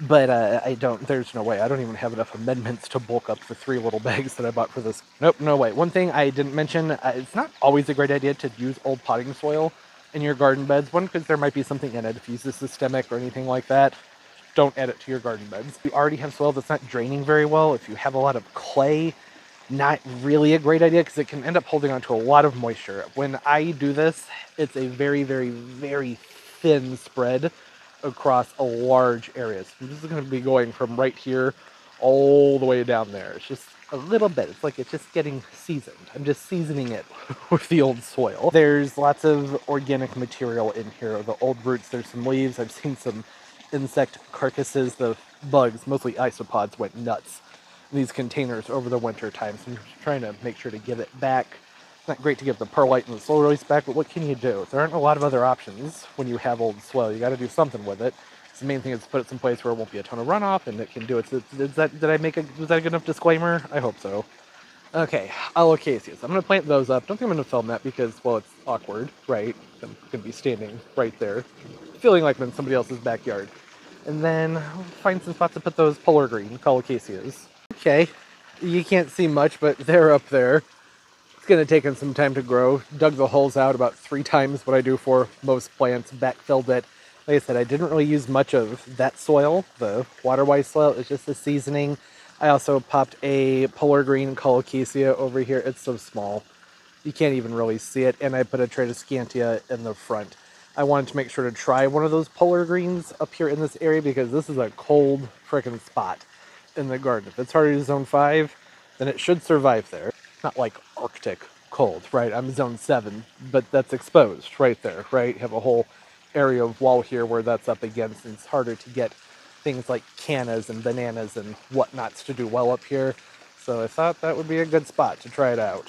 but uh, I don't, there's no way. I don't even have enough amendments to bulk up the three little bags that I bought for this. Nope, no way. One thing I didn't mention, uh, it's not always a great idea to use old potting soil in your garden beds. One, because there might be something in it. If you use a systemic or anything like that, don't add it to your garden beds. You already have soil that's not draining very well. If you have a lot of clay, not really a great idea because it can end up holding onto a lot of moisture. When I do this, it's a very, very, very thin spread across a large area. So this is going to be going from right here all the way down there. It's just a little bit. It's like it's just getting seasoned. I'm just seasoning it with the old soil. There's lots of organic material in here. The old roots, there's some leaves. I've seen some insect carcasses. The bugs, mostly isopods, went nuts in these containers over the winter time, so I'm just trying to make sure to give it back. It's not great to give the perlite and the slow release back, but what can you do? There aren't a lot of other options when you have old soil. You got to do something with it. So the main thing is to put it someplace where it won't be a ton of runoff and it can do it. So is that, did I make a, was that a good enough disclaimer? I hope so. Okay, alocasias. I'm going to plant those up. Don't think I'm going to film that because, well, it's awkward, right? I'm going to be standing right there, feeling like I'm in somebody else's backyard. And then I'll find some spots to put those polar green colocasias. Okay, you can't see much, but they're up there. It's going to take them some time to grow. Dug the holes out about three times what I do for most plants, backfilled it. Like I said, I didn't really use much of that soil, the water-wise soil. It's just the seasoning. I also popped a polar green colocasia over here. It's so small, you can't even really see it. And I put a Tradescantia in the front. I wanted to make sure to try one of those polar greens up here in this area because this is a cold frickin' spot in the garden. If it's harder to zone five, then it should survive there. Not like Arctic cold, right? I'm zone seven, but that's exposed right there, right? You have a whole area of wall here where that's up against, and it's harder to get things like cannas and bananas and whatnots to do well up here. So I thought that would be a good spot to try it out.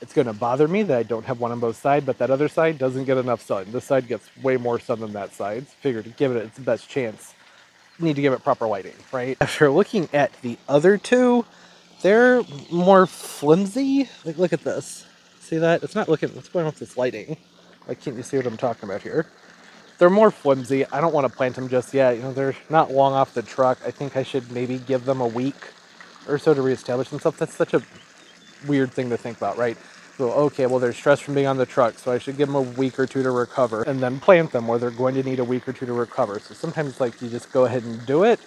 It's going to bother me that I don't have one on both sides, but that other side doesn't get enough sun. This side gets way more sun than that side. So figured to give it its best chance, need to give it proper lighting, right? After looking at the other two, they're more flimsy. Like, look at this. See that? It's not looking, what's going on with this lighting? Like, can't you see what I'm talking about here? They're more flimsy. I don't want to plant them just yet. You know, they're not long off the truck. I think I should maybe give them a week or so to reestablish themselves. That's such a weird thing to think about, right? So, okay, well, they're stressed from being on the truck, so I should give them a week or two to recover and then plant them where they're going to need a week or two to recover. So sometimes, like, you just go ahead and do it.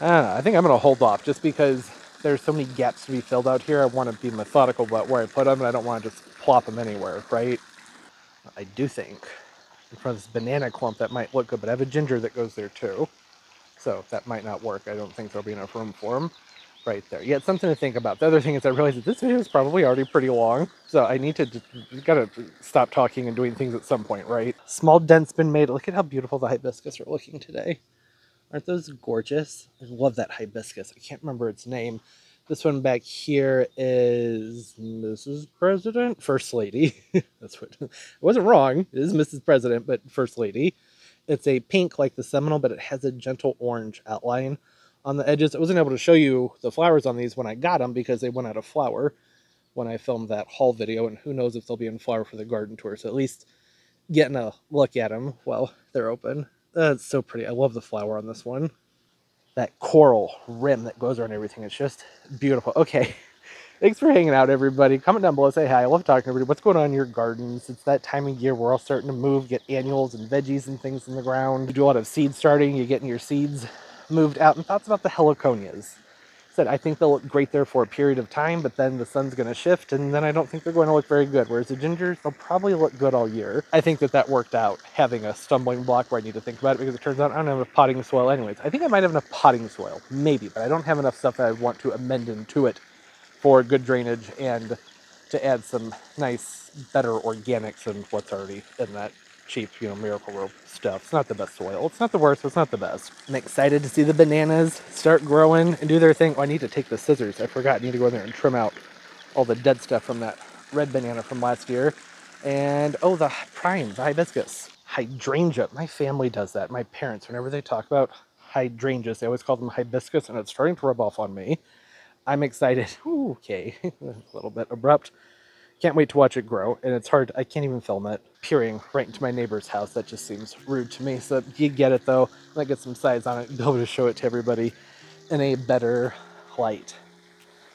I don't know. I think I'm going to hold off just because there's so many gaps to be filled out here. I want to be methodical about where I put them, and I don't want to just plop them anywhere, right? I do think in front of this banana clump that might look good, but I have a ginger that goes there too, so that might not work. I don't think there'll be enough room for them. Right there. Yeah, it's something to think about. The other thing is I realized that this video is probably already pretty long, so I need to gotta stop talking and doing things at some point, right? Small dent's been made. Look at how beautiful the hibiscus are looking today. Aren't those gorgeous? I love that hibiscus. I can't remember its name. This one back here is Missus President, First Lady. That's what I wasn't wrong. It is Missus President, but First Lady. It's a pink like the Seminole, but it has a gentle orange outline on the edges. I wasn't able to show you the flowers on these when I got them because they went out of flower when I filmed that haul video, and who knows if they'll be in flower for the garden tour, so at least getting a look at them while they're open. That's so pretty. I love the flower on this one. That coral rim that goes around everything. It's just beautiful. Okay. Thanks for hanging out, everybody. Comment down below. Say hi. I love talking to everybody. What's going on in your gardens? It's that time of year. We're all starting to move, get annuals and veggies and things in the ground. You do a lot of seed starting. You're getting your seeds moved out. And thoughts about the heliconias. I said, I think they'll look great there for a period of time, but then the sun's going to shift, and then I don't think they're going to look very good. Whereas the gingers, they'll probably look good all year. I think that that worked out, having a stumbling block where I need to think about it, because it turns out I don't have enough potting soil anyways. I think I might have enough potting soil, maybe, but I don't have enough stuff that I want to amend into it for good drainage and to add some nice, better organics than what's already in that cheap, you know, Miracle Grow stuff. It's not the best soil. It's not the worst, but it's not the best. I'm excited to see the bananas start growing and do their thing. Oh, I need to take the scissors. I forgot. I need to go in there and trim out all the dead stuff from that red banana from last year. And, oh, the prime, the hibiscus. Hydrangea. My family does that. My parents, whenever they talk about hydrangeas, they always call them hibiscus, and it's starting to rub off on me. I'm excited. Ooh, okay, a little bit abrupt. Can't wait to watch it grow, and it's hard. I can't even film it. Peering right into my neighbor's house, that just seems rude to me. So you get it, though. I might get some size on it and be able to show it to everybody in a better light.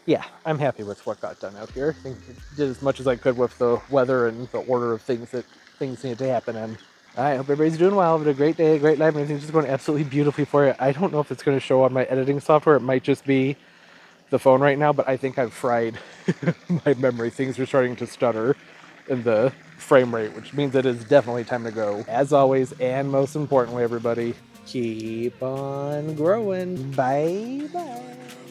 Yeah, I'm happy with what got done out here. I think I did as much as I could with the weather and the order of things that things needed to happen in. All right, hope everybody's doing well. Have a great day, a great life, and everything's just going absolutely beautifully for you. I don't know if it's going to show on my editing software. It might just be the phone right now, but I think I've fried my memory. Things are starting to stutter in the frame rate, which means it is definitely time to go. As always, and most importantly, everybody, keep on growing. Bye-bye.